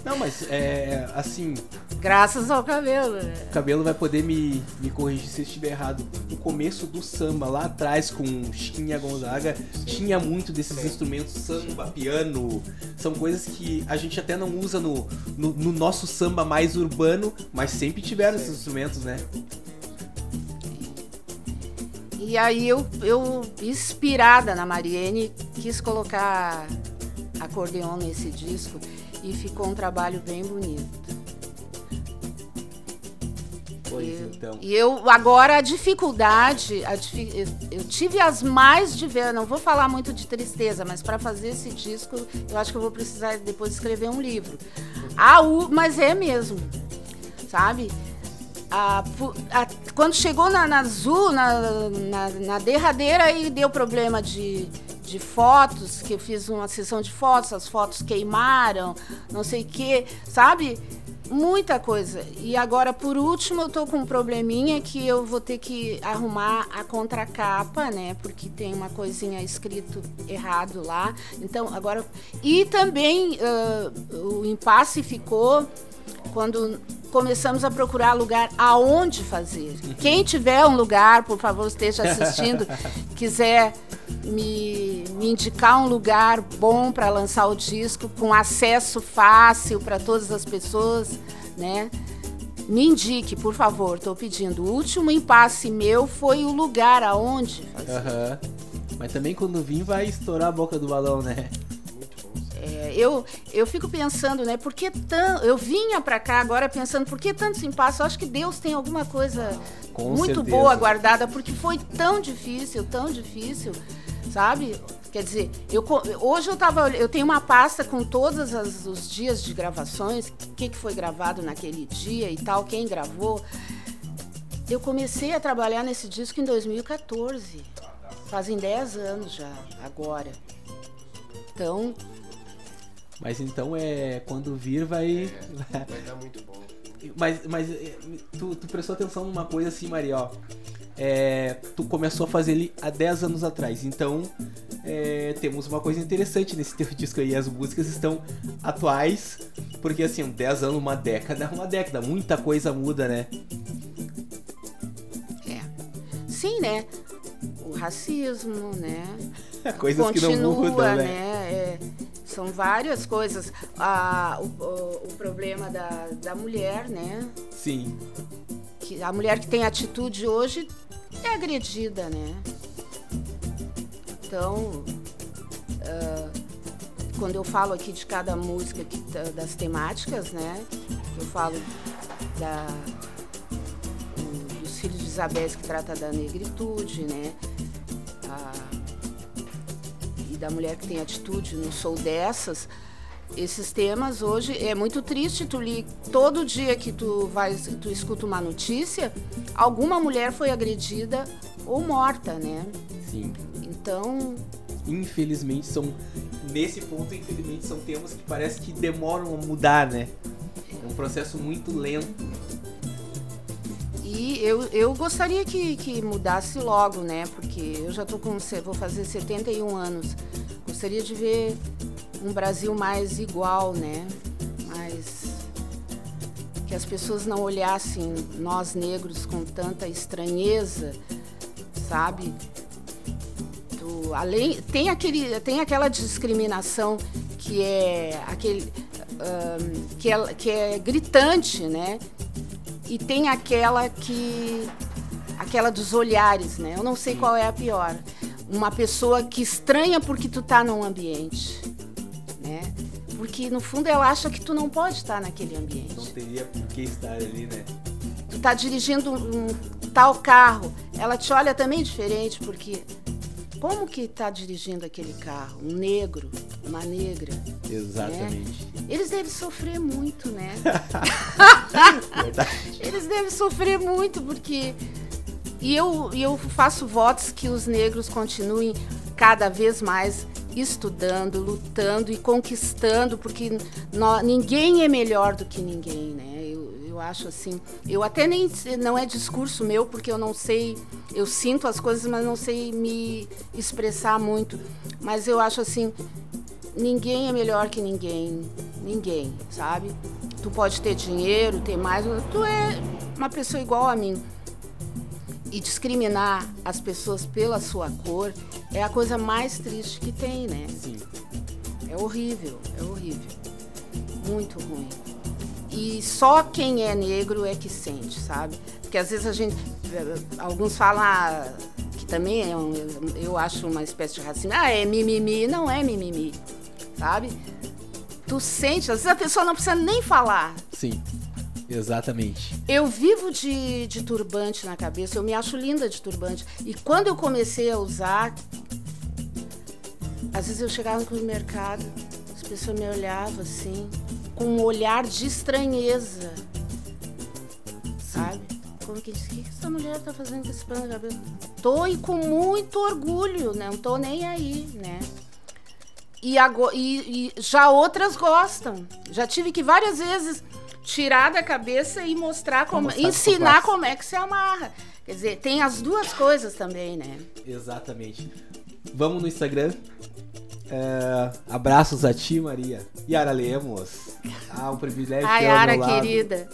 Não, mas é assim... Graças ao Cabelo, né? O Cabelo vai poder me, me corrigir se eu estiver errado. No começo do samba, lá atrás, com Chiquinha Gonzaga, sim, tinha muito desses, sim, instrumentos, samba, piano. São coisas que a gente até não usa no, no, no nosso samba mais urbano, mas sempre tiveram, sim, esses instrumentos, né? E aí eu, eu, inspirada na Mariene, quis colocar acordeon nesse disco e ficou um trabalho bem bonito. Pois e, então. E eu, agora, a dificuldade, a, eu, eu tive as mais diversas, não vou falar muito de tristeza, mas para fazer esse disco, eu acho que eu vou precisar depois escrever um livro. Ah, o, mas é mesmo, sabe? A, a, quando chegou na, na Azul, na, na, na derradeira, aí deu problema de, de fotos, que eu fiz uma sessão de fotos, as fotos queimaram, não sei o quê, sabe? Muita coisa. E agora, por último, eu tô com um probleminha que eu vou ter que arrumar a contracapa, né? Porque tem uma coisinha escrito errado lá. Então, agora... E também uh, o impasse ficou quando... Começamos a procurar lugar aonde fazer. Quem tiver um lugar, por favor, esteja assistindo, quiser me, me indicar um lugar bom para lançar o disco, com acesso fácil para todas as pessoas, né? Me indique, por favor, estou pedindo. O último impasse meu foi o lugar aonde fazer. Uhum. Mas também quando vim vai estourar a boca do balão, né? Eu, eu fico pensando, né, por que tanto... Eu vinha pra cá agora pensando, por que tantos impasses? Eu acho que Deus tem alguma coisa com muito certeza boa guardada, porque foi tão difícil, tão difícil, sabe? Quer dizer, eu, hoje eu tava... Eu tenho uma pasta com todos as, os dias de gravações, o que, que foi gravado naquele dia e tal, quem gravou. Eu comecei a trabalhar nesse disco em dois mil e quatorze. Fazem dez anos já, agora. Então... Mas então é quando vir vai... É, vai dar muito bom. Mas, mas tu, tu prestou atenção numa coisa assim, Maria, ó. É, tu começou a fazer ele há dez anos atrás. Então é, temos uma coisa interessante nesse teu disco aí. As músicas estão atuais. Porque assim, dez anos, uma década, uma década. Muita coisa muda, né? É. Sim, né? O racismo, né? Coisas continua, que não mudam, né? né? É... São várias coisas. Ah, o, o, o problema da, da mulher, né? Sim. Que a mulher que tem atitude hoje é agredida, né? Então, uh, quando eu falo aqui de cada música, que, das temáticas, né? Eu falo da, um, dos filhos de Isabel, que trata da negritude, né? A, da mulher que tem atitude, não sou dessas. Esses temas hoje é muito triste, tu li todo dia que tu vai, tu escuta uma notícia, alguma mulher foi agredida ou morta, né? Sim. Então, infelizmente são nesse ponto, infelizmente são temas que parece que demoram a mudar, né? É um processo muito lento. E eu, eu gostaria que, que mudasse logo, né? Porque eu já tô com, vou fazer setenta e um anos. Gostaria de ver um Brasil mais igual, né? Mais... Que as pessoas não olhassem nós negros com tanta estranheza, sabe? Do, além, tem, aquele, tem aquela discriminação que é, aquele, um, que é, que é gritante, né? E tem aquela que... Aquela dos olhares, né? Eu não sei qual é a pior. Uma pessoa que estranha porque tu tá num ambiente, né? Porque, no fundo, ela acha que tu não pode estar naquele ambiente. Não teria por que estar ali, né? Tu tá dirigindo um, um tal carro. Ela te olha também diferente, porque... Como que tá dirigindo aquele carro? Um negro... uma negra. Exatamente. Né? Eles devem sofrer muito, né? Verdade. Eles devem sofrer muito, porque... E eu, eu faço votos que os negros continuem cada vez mais estudando, lutando e conquistando, porque nó, ninguém é melhor do que ninguém, né? Eu, eu acho assim... Eu até nem... Não é discurso meu, porque eu não sei... Eu sinto as coisas, mas não sei me expressar muito. Mas eu acho assim... Ninguém é melhor que ninguém. Ninguém, sabe? Tu pode ter dinheiro, ter mais... Tu é uma pessoa igual a mim. E discriminar as pessoas pela sua cor é a coisa mais triste que tem, né? Sim. É horrível, é horrível. Muito ruim. E só quem é negro é que sente, sabe? Porque às vezes a gente... Alguns falam ah, que também é um... Eu acho uma espécie de racismo. Ah, é mimimi. Não é mimimi, sabe? Tu sente... Às vezes a pessoa não precisa nem falar. Sim. Exatamente. Eu vivo de, de turbante na cabeça, eu me acho linda de turbante. E quando eu comecei a usar, às vezes eu chegava no mercado, as pessoas me olhavam assim, com um olhar de estranheza. Sim. Sabe? Como que diz, o que essa mulher tá fazendo com esse pano de cabelo? Tô e com muito orgulho, né? Não tô nem aí, né? E, agora, e, e já outras gostam. Já tive que várias vezes... tirar da cabeça e mostrar como, mostrar ensinar como é que se amarra. Quer dizer, tem as duas coisas também, né? Exatamente. Vamos no Instagram. Uh, abraços a ti, Maria. Yara Lemos. Ah, um privilégio. A Yara, querida.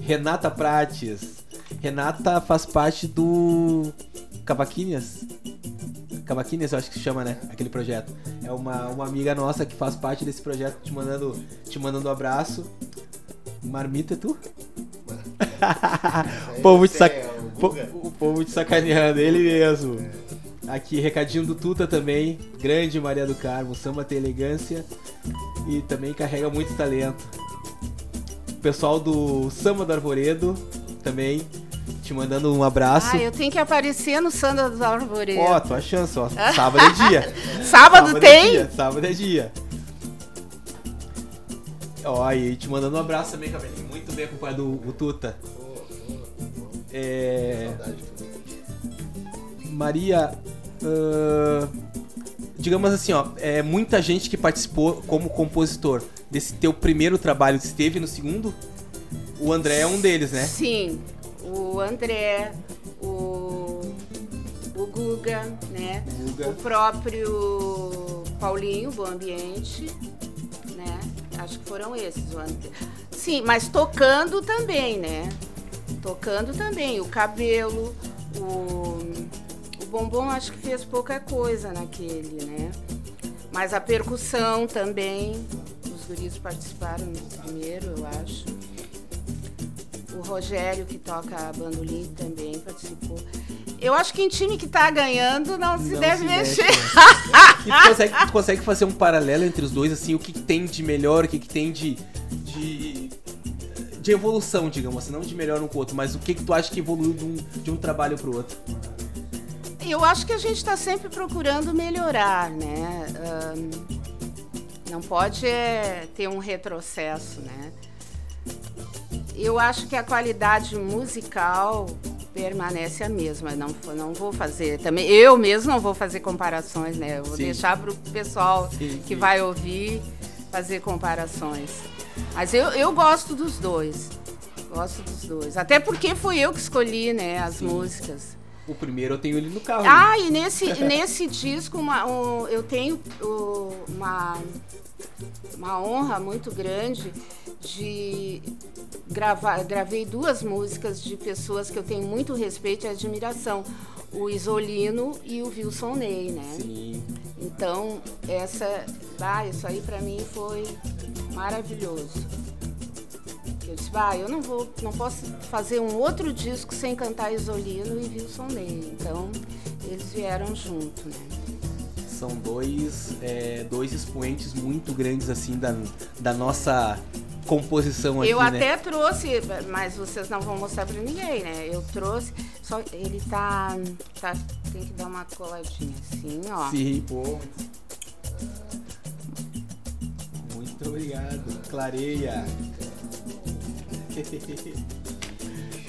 Renata Prates. Renata faz parte do Cavaquinhas. Cavaquinhas, eu acho que se chama, né? Aquele projeto. É uma, uma amiga nossa que faz parte desse projeto, te mandando, te mandando um abraço. Marmita, tu? o, povo te sac... o povo te sacaneando, ele mesmo. Aqui, recadinho do Tuta também. Grande Maria do Carmo, samba tem elegância e também carrega muito talento. O pessoal do Samba do Arvoredo também te mandando um abraço. Ah, eu tenho que aparecer no Samba do Arvoredo. Ó, tua chance, ó. Sábado é dia. Sábado, Sábado tem? É dia. Sábado é dia. Ó, aí te mandando um abraço também, Cabelinho. Muito bem acompanhado o Tuta. Oh, oh, oh. É... Saudade. Maria, uh... digamos assim, ó, é muita gente que participou como compositor desse teu primeiro trabalho. Esteve no segundo? O André é um deles, né? Sim. O André, o, o Guga, né? Guga. O próprio Paulinho, Bom Ambiente, né? Acho que foram esses. O André. Sim, mas tocando também, né? Tocando também. O Cabelo, o, o Bombom acho que fez pouca coisa naquele, né? Mas a percussão também. Os guris participaram no primeiro, eu acho. O Rogério, que toca bandolim, também participou. Eu acho que em time que tá ganhando não se não deve se mexer. Mexe, né? E tu consegue, tu consegue fazer um paralelo entre os dois, assim, o que, que tem de melhor, o que, que tem de, de, de evolução, digamos assim, não de melhor um com o outro, mas o que, que tu acha que evoluiu de um, de um trabalho pro outro? Eu acho que a gente tá sempre procurando melhorar, né? Um, não pode é, ter um retrocesso, né? Eu acho que a qualidade musical permanece a mesma. Não, não vou fazer também. Eu mesmo não vou fazer comparações, né? Eu vou sim. deixar para o pessoal sim, que sim. vai ouvir fazer comparações. Mas eu, eu gosto dos dois. Gosto dos dois. Até porque fui eu que escolhi, né, as sim. músicas. O primeiro eu tenho ele no carro. Ah, né? E nesse, nesse disco uma, um, eu tenho uma, uma honra muito grande de gravar, gravei duas músicas de pessoas que eu tenho muito respeito e admiração, o Isolino e o Wilson Ney, né? Sim. Então, essa, ah, isso aí pra mim foi maravilhoso. Eu disse, ah, eu não vou, não posso fazer um outro disco sem cantar Isolino e Wilson Ney. Então, eles vieram junto, né? São dois, é, dois expoentes muito grandes, assim, da, da nossa composição aqui, eu até né? trouxe, mas vocês não vão mostrar pra ninguém, né? Eu trouxe, só ele tá, tá tem que dar uma coladinha assim, ó. Sim, pô. Obrigado. Clareia.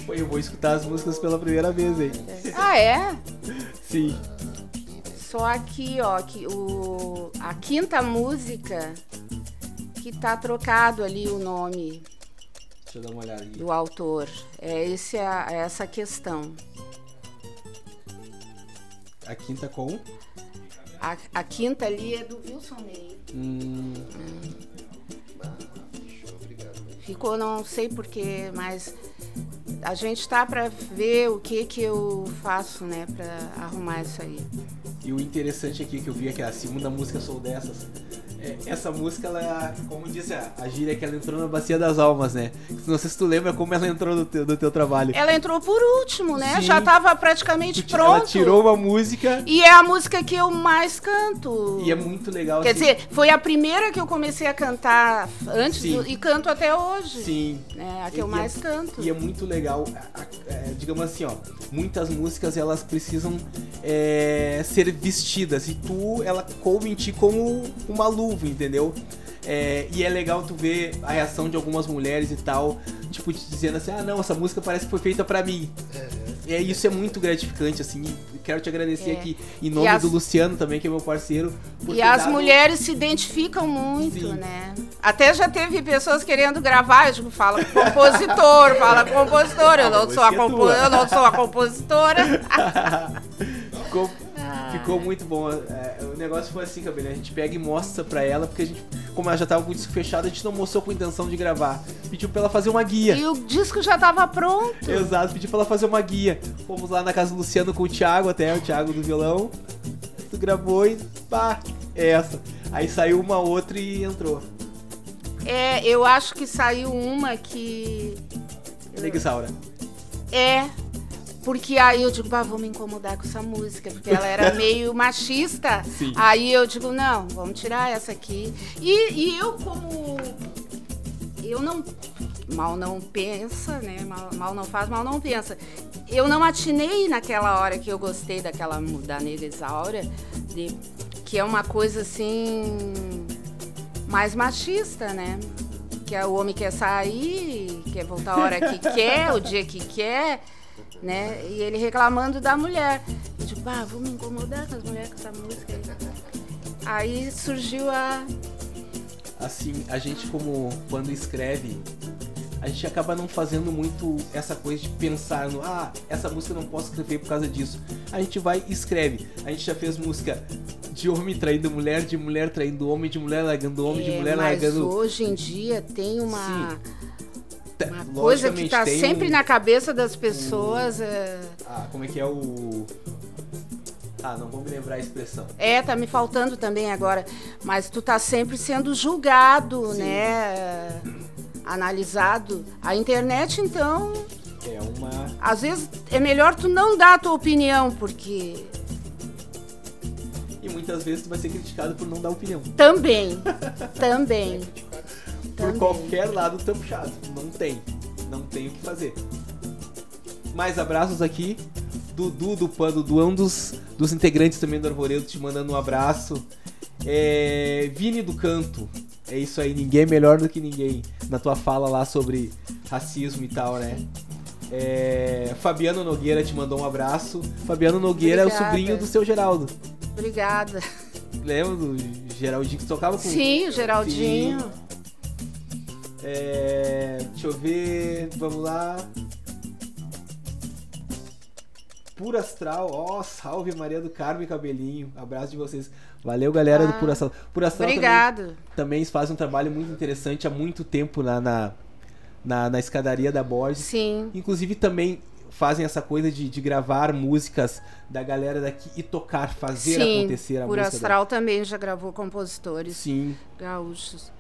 Pô, eu vou escutar as músicas pela primeira vez, hein? Ah, é? Sim. Só aqui, ó, que o, a quinta música que tá trocado ali o nome. Deixa eu dar uma olhada aqui. Do autor. É, esse, é, é essa questão. A quinta com? A, a quinta ali é do Wilson Ney. Hum. Ficou, não sei porquê, mas a gente tá para ver o que que eu faço, né, para arrumar isso aí. E o interessante aqui que eu vi é que a segunda música Sou Dessas, é, essa música, ela, como diz a, a gíria, que ela entrou na Bacia das Almas, né? Não sei se tu lembra como ela entrou do teu, do teu trabalho. Ela entrou por último, né? Sim. Já tava praticamente pronto. Ela tirou uma música. E é a música que eu mais canto. E é muito legal. Quer assim... dizer, foi a primeira que eu comecei a cantar antes do, e canto até hoje. Sim. É a que e eu mais é, canto. E é muito legal, é, digamos assim, ó, muitas músicas, elas precisam é, ser vestidas, e tu, ela coube em ti como uma luva, entendeu? É, e é legal tu ver a reação de algumas mulheres e tal, tipo, te dizendo assim, ah, não, essa música parece que foi feita pra mim. É, isso é muito gratificante, assim, e quero te agradecer é. aqui, em nome as... do Luciano também, que é meu parceiro. E as dado... mulheres se identificam muito, sim, né? Até já teve pessoas querendo gravar, eu digo, fala compositor, fala compositor, eu não, sou a, compo... eu não sou a compositora. Ficou, ficou muito bom. É, o negócio foi assim, Cabelo, a gente pega e mostra pra ela, porque a gente, como ela já tava com o disco fechado, a gente não mostrou com intenção de gravar. Pediu pra ela fazer uma guia. E o disco já tava pronto. Exato, pediu pra ela fazer uma guia. Fomos lá na casa do Luciano com o Tiago, até o Tiago do violão. Tu gravou e pá, é essa. Aí saiu uma outra e entrou. É, eu acho que saiu uma que... Negsaura. É... Porque aí eu digo, ah, vou me incomodar com essa música, porque ela era meio machista. Sim. Aí eu digo, não, vamos tirar essa aqui. E, e eu, como... Eu não... Mal não pensa, né? Mal, mal não faz, mal não pensa. Eu não atinei naquela hora que eu gostei daquela da Negra Isaura, de, que é uma coisa, assim, mais machista, né? Que é, o homem quer sair, quer voltar a hora que quer, o dia que quer... Né? E ele reclamando da mulher. Eu digo, ah, vou me incomodar com as mulheres com essa música aí. Aí surgiu a... Assim, a gente, como quando escreve, a gente acaba não fazendo muito essa coisa de pensar no, ah, essa música eu não posso escrever por causa disso. A gente vai e escreve. A gente já fez música de homem traindo mulher, de mulher traindo homem, de mulher largando homem, é, de mulher mas largando... Mas hoje em dia tem uma... Sim. Uma coisa que tá sempre um... na cabeça das pessoas. Um... É... Ah, como é que é o... Ah, não vou me lembrar a expressão. É, tá me faltando também agora. Mas tu tá sempre sendo julgado, sim, né? Analisado. A internet, então... É uma... Às vezes é melhor tu não dar a tua opinião, porque... E muitas vezes tu vai ser criticado por não dar opinião. Também, também. Por também. Qualquer lado tão puxado. Não tem. Não tem o que fazer. Mais abraços aqui. Dudu do Pan, Dudu é um dos, dos integrantes também do Arvoredo, te mandando um abraço. É, Vini do Canto. É isso aí, ninguém é melhor do que ninguém. Na tua fala lá sobre racismo e tal, né? É, Fabiano Nogueira te mandou um abraço. Fabiano Nogueira, obrigada, é o sobrinho do seu Geraldo. Obrigada. Lembra do Geraldinho que tocava com... Sim, o Geraldinho. Sim. É, deixa eu ver, vamos lá. Pura Astral, ó, oh, salve Maria do Carmo e Cabelinho. Abraço de vocês. Valeu, galera ah, do Pura Astral. Pura Astral obrigado. Também, também faz um trabalho muito interessante há muito tempo lá na, na, na escadaria da Borges. Sim. Inclusive também fazem essa coisa de, de gravar músicas da galera daqui e tocar, fazer sim, acontecer a Pura música. Pura Astral daqui também já gravou compositores sim gaúchos.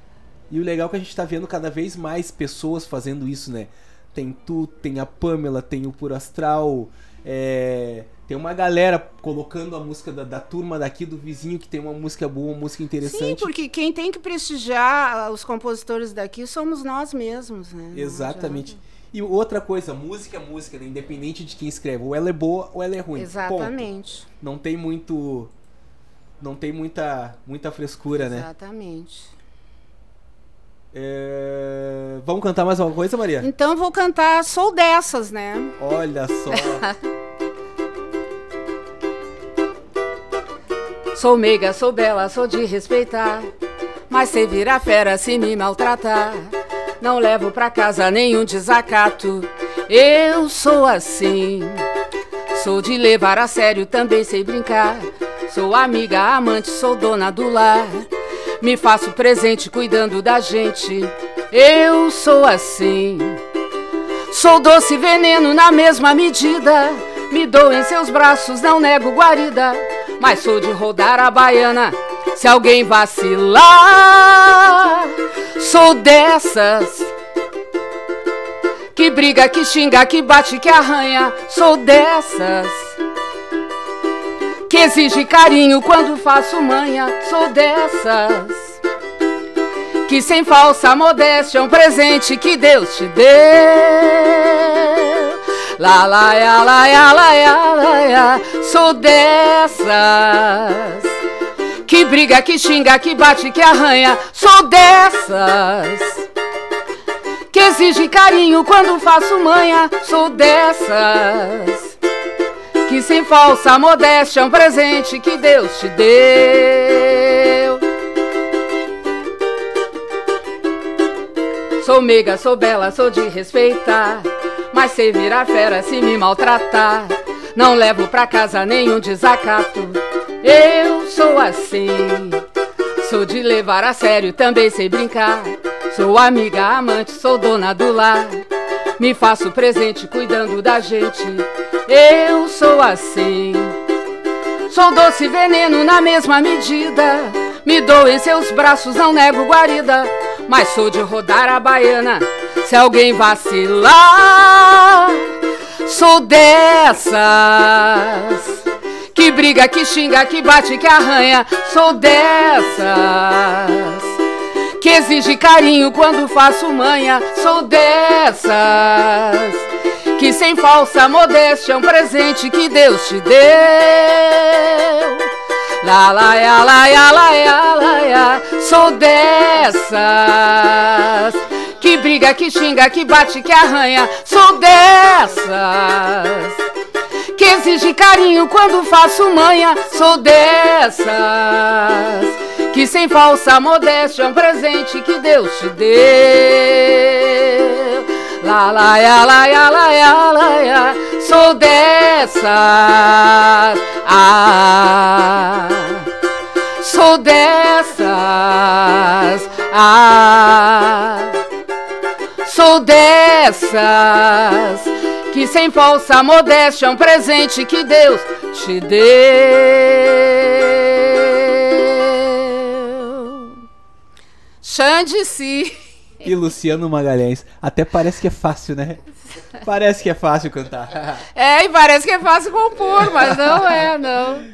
E o legal é que a gente tá vendo cada vez mais pessoas fazendo isso, né? Tem tu, tem a Pamela, tem o Puro Astral, é... tem uma galera colocando a música da, da turma daqui, do vizinho, que tem uma música boa, uma música interessante. Sim, porque quem tem que prestigiar os compositores daqui somos nós mesmos, né? Exatamente. E outra coisa, música é música, né? Independente de quem escreve. Ou ela é boa ou ela é ruim. Exatamente. Ponto. Não tem muito... Não tem muita, muita frescura, exatamente, né? Exatamente. É... Vamos cantar mais alguma coisa, Maria? Então eu vou cantar Sou Dessas, né? Olha só. Sou meiga, sou bela, sou de respeitar, mas se vira fera se me maltratar, não levo pra casa nenhum desacato. Eu sou assim. Sou de levar a sério, também sei brincar. Sou amiga, amante, sou dona do lar. Me faço presente cuidando da gente. Eu sou assim. Sou doce e veneno na mesma medida. Me dou em seus braços, não nego guarida. Mas sou de rodar a baiana se alguém vacilar. Sou dessas que briga, que xinga, que bate, que arranha. Sou dessas que exige carinho quando faço manha. Sou dessas que sem falsa modéstia é um presente que Deus te deu. Lá, lá, ya, lá, ya, lá, ya, lá, ya. Sou dessas que briga, que xinga, que bate, que arranha. Sou dessas que exige carinho quando faço manha. Sou dessas que sem falsa modéstia é um presente que Deus te deu. Sou meiga, sou bela, sou de respeitar, mas sei virar fera se me maltratar, não levo pra casa nenhum desacato. Eu sou assim. Sou de levar a sério, também sei brincar. Sou amiga, amante, sou dona do lar. Me faço presente cuidando da gente. Eu sou assim. Sou doce e veneno na mesma medida. Me dou em seus braços, não nego guarida. Mas sou de rodar a baiana se alguém vacilar. Sou dessas que briga, que xinga, que bate, que arranha. Sou dessas que exige carinho quando faço manha. Sou dessas que sem falsa modéstia é um presente que Deus te deu. Lá, lá, ya, lá, ya, lá, ya, lá, ya. Sou dessas que briga, que xinga, que bate, que arranha. Sou dessas que exige carinho quando faço manha. Sou dessas que sem falsa modéstia é um presente que Deus te deu. Lá, lá, ya, lá, ya, lá, ya, lá, ya. Sou dessas, ah, sou dessas, ah, sou dessas que sem falsa modéstia é um presente que Deus te deu. Xande Sy e Luciano Magalhães. Até parece que é fácil, né? Parece que é fácil cantar. É, e parece que é fácil compor, mas não é, não.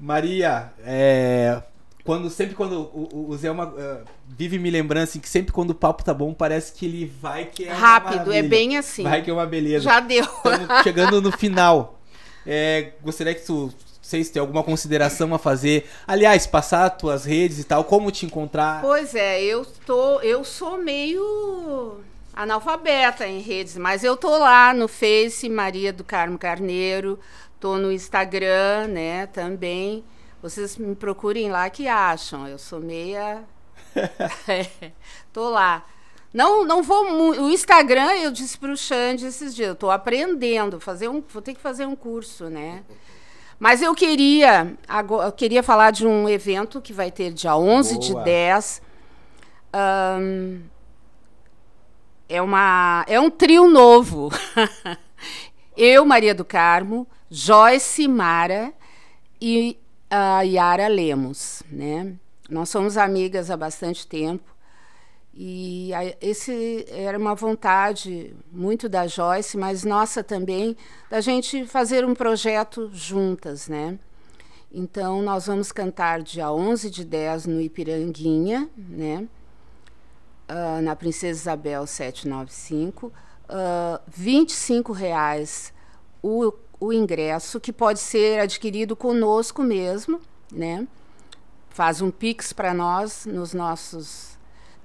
Maria, é, quando, sempre quando o, o Zé uma, uh, vive me lembrando assim, que sempre quando o papo tá bom, parece que ele vai que é rápido, é bem assim. Vai que é uma beleza. Já deu. Estamos chegando no final. É, gostaria que tu... Não sei se tem alguma consideração a fazer. Aliás, passar tuas redes e tal, como te encontrar? Pois é, eu tô, eu sou meio analfabeta em redes, mas eu tô lá no Face, Maria do Carmo Carneiro, tô no Instagram, né, também. Vocês me procurem lá que acham, eu sou meia... é, tô lá. Não, não vou muito... O Instagram, eu disse pro Xande esses dias, eu tô aprendendo, fazer um, vou ter que fazer um curso, né? Mas eu queria, agora, eu queria falar de um evento que vai ter dia onze Boa. de dez. Um, é, uma, é um trio novo. Eu, Maria do Carmo, Joyce Mara e a Yara Lemos. Né? Nós somos amigas há bastante tempo. E esse era uma vontade muito da Joyce, mas nossa também, da gente fazer um projeto juntas, né? Então, nós vamos cantar dia onze de dez no Ipiranguinha, né? Uh, na Princesa Isabel setecentos e noventa e cinco. vinte e cinco reais o, o ingresso, que pode ser adquirido conosco mesmo, né? Faz um pix para nós nos nossos...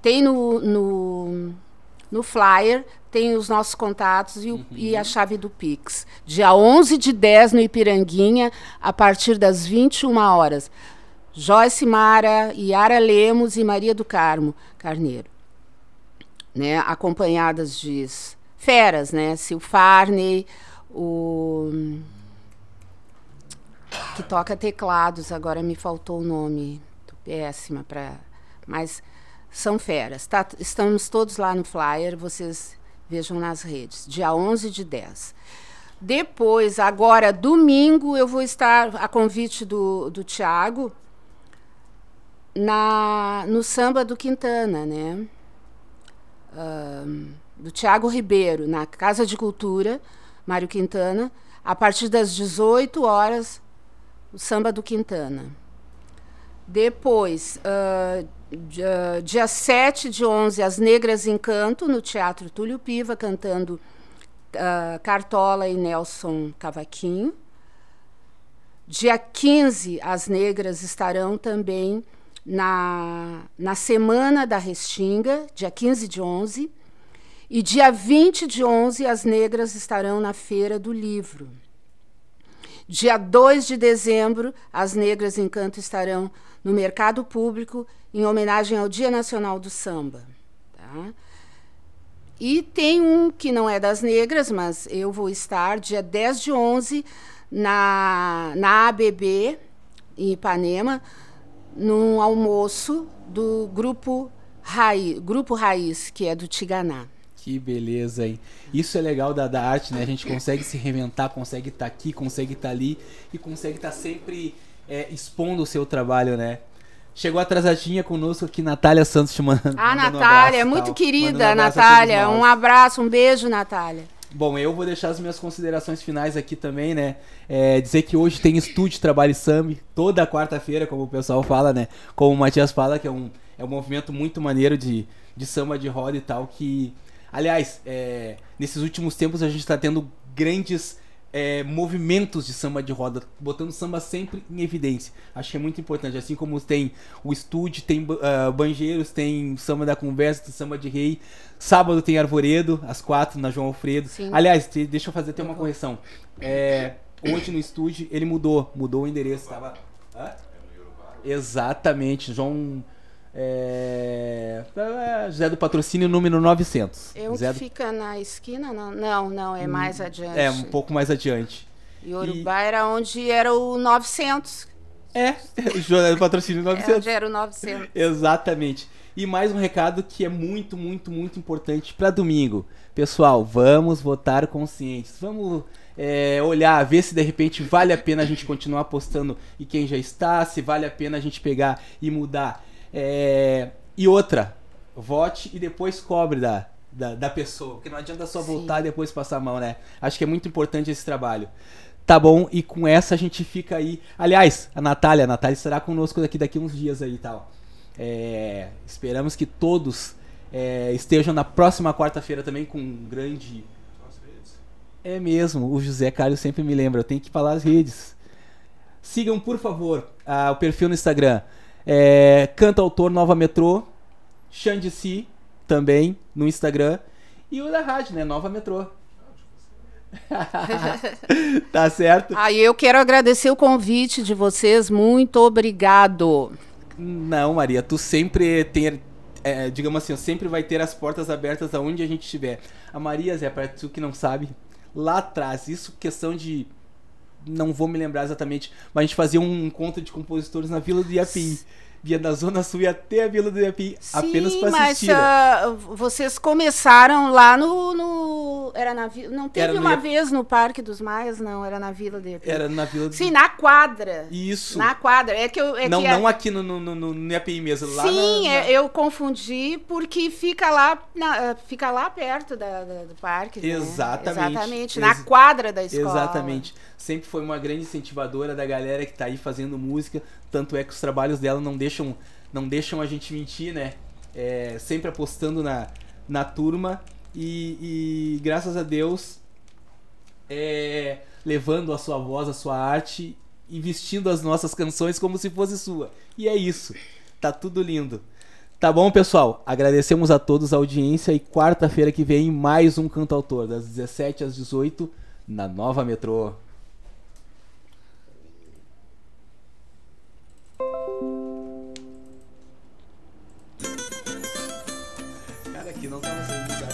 Tem no, no, no flyer, tem os nossos contatos e, o, uhum. e a chave do Pix. Dia onze de dez, no Ipiranguinha, a partir das vinte e uma horas. Joyce Mara, Yara Lemos e Maria do Carmo Carneiro. Né? Acompanhadas de feras, né? Silfarney, o... que toca teclados, agora me faltou o nome. Tô péssima para... Mas... São feras, tá? Estamos todos lá no flyer, vocês vejam nas redes, dia onze de dez. Depois, agora, domingo, eu vou estar, a convite do, do Tiago, na, no samba do Quintana, né? Um, do Tiago Ribeiro, na Casa de Cultura Mário Quintana, a partir das dezoito horas, o samba do Quintana. Depois... Uh, Dia, dia sete de onze, as Negras em Canto, no Teatro Túlio Piva, cantando uh, Cartola e Nelson Cavaquinho. Dia quinze, as negras estarão também na, na Semana da Restinga, dia quinze de onze. E dia vinte de onze, as negras estarão na Feira do Livro. Dia dois de dezembro, as Negras em Canto estarão no Mercado Público, em homenagem ao Dia Nacional do Samba. Tá? E tem um que não é das negras, mas eu vou estar dia dez de onze na, na A B B, em Ipanema, num almoço do Grupo Raiz, Grupo Raiz, que é do Tiganá. Que beleza, hein? Isso é legal da, da arte, né? A gente consegue se reinventar, consegue estar tá aqui, consegue estar tá ali e consegue estar tá sempre é, expondo o seu trabalho, né? Chegou atrasadinha conosco aqui, Natália Santos te mandando. Ah, mandando Natália, um abraço, muito tal, querida, um Natália. Um abraço, um beijo, Natália. Bom, eu vou deixar as minhas considerações finais aqui também, né? É, dizer que hoje tem estúdio Trabalho e Samba, toda quarta-feira, como o pessoal fala, né? Como o Matias fala, que é um, é um movimento muito maneiro de, de samba de roda e tal, que... Aliás, é, nesses últimos tempos a gente tá tendo grandes... É, movimentos de samba de roda, botando samba sempre em evidência. Acho que é muito importante, assim como tem o estúdio, tem uh, Banjeiros, tem samba da conversa, tem samba de rei. Sábado tem Arvoredo, às quatro, na João Alfredo. Sim. Aliás, te, deixa eu fazer até uma correção. É, hoje no estúdio ele mudou, mudou o endereço. Tava... Hã? Exatamente, João... É... José do Patrocínio, número novecentos. É um que do... fica na esquina? Não, não, não é hum, mais adiante. É, um pouco mais adiante. E Urubá e... era onde era o novecentos. É, José do Patrocínio novecentos. É onde era o novecentos. Exatamente. E mais um recado que é muito, muito, muito importante para domingo. Pessoal, vamos votar conscientes. Vamos... É, olhar, ver se de repente vale a pena a gente continuar apostando em quem já está, se vale a pena a gente pegar e mudar. É, e outra, vote e depois cobre da, da, da pessoa, porque não adianta só voltar e depois passar a mão, né? Acho que é muito importante esse trabalho. Tá bom, e com essa a gente fica aí. Aliás, a Natália, a Natália estará conosco daqui, daqui uns dias aí e tal. É, esperamos que todos é, estejam na próxima quarta-feira também com um grande... É mesmo, o José Carlos sempre me lembra, eu tenho que falar as redes. Sigam, por favor, a, o perfil no Instagram. É, Cantautor Nova Metrô, Xande Sy também no Instagram e o da rádio, né? Nova Metrô. Tá certo? Aí ah, eu quero agradecer o convite de vocês, muito obrigado. Não, Maria, tu sempre tem, é, digamos assim, sempre vai ter as portas abertas aonde a gente estiver. A Maria, Zé, para tu que não sabe, lá atrás, isso questão de... Não vou me lembrar exatamente, mas a gente fazia um encontro de compositores na Vila do Iapim. Via da Zona Sul e até a Vila do Iapim, sim, apenas para assistir. Mas uh, vocês começaram lá no... no era na Vila... Não teve uma Iap... vez no Parque dos Maias, não. Era na Vila do Iapim. Era na Vila do... Sim, na quadra. Isso. Na quadra. É que eu, é não, que não a... aqui no, no, no, no Iapim mesmo. Lá sim, na, na... eu confundi porque fica lá, na, fica lá perto da, da, do parque. Exatamente. Né? Exatamente. Ex... Na quadra da escola. Exatamente. Sempre foi uma grande incentivadora da galera que tá aí fazendo música. Tanto é que os trabalhos dela não deixam, não deixam a gente mentir, né? É, sempre apostando na, na turma e, e graças a Deus, é, levando a sua voz, a sua arte e vestindo as nossas canções como se fosse sua. E é isso. Tá tudo lindo. Tá bom, pessoal? Agradecemos a todos a audiência e quarta-feira que vem mais um Cantautor, das dezessete às dezoito, na Nova Metrô. Cara, aqui não tá.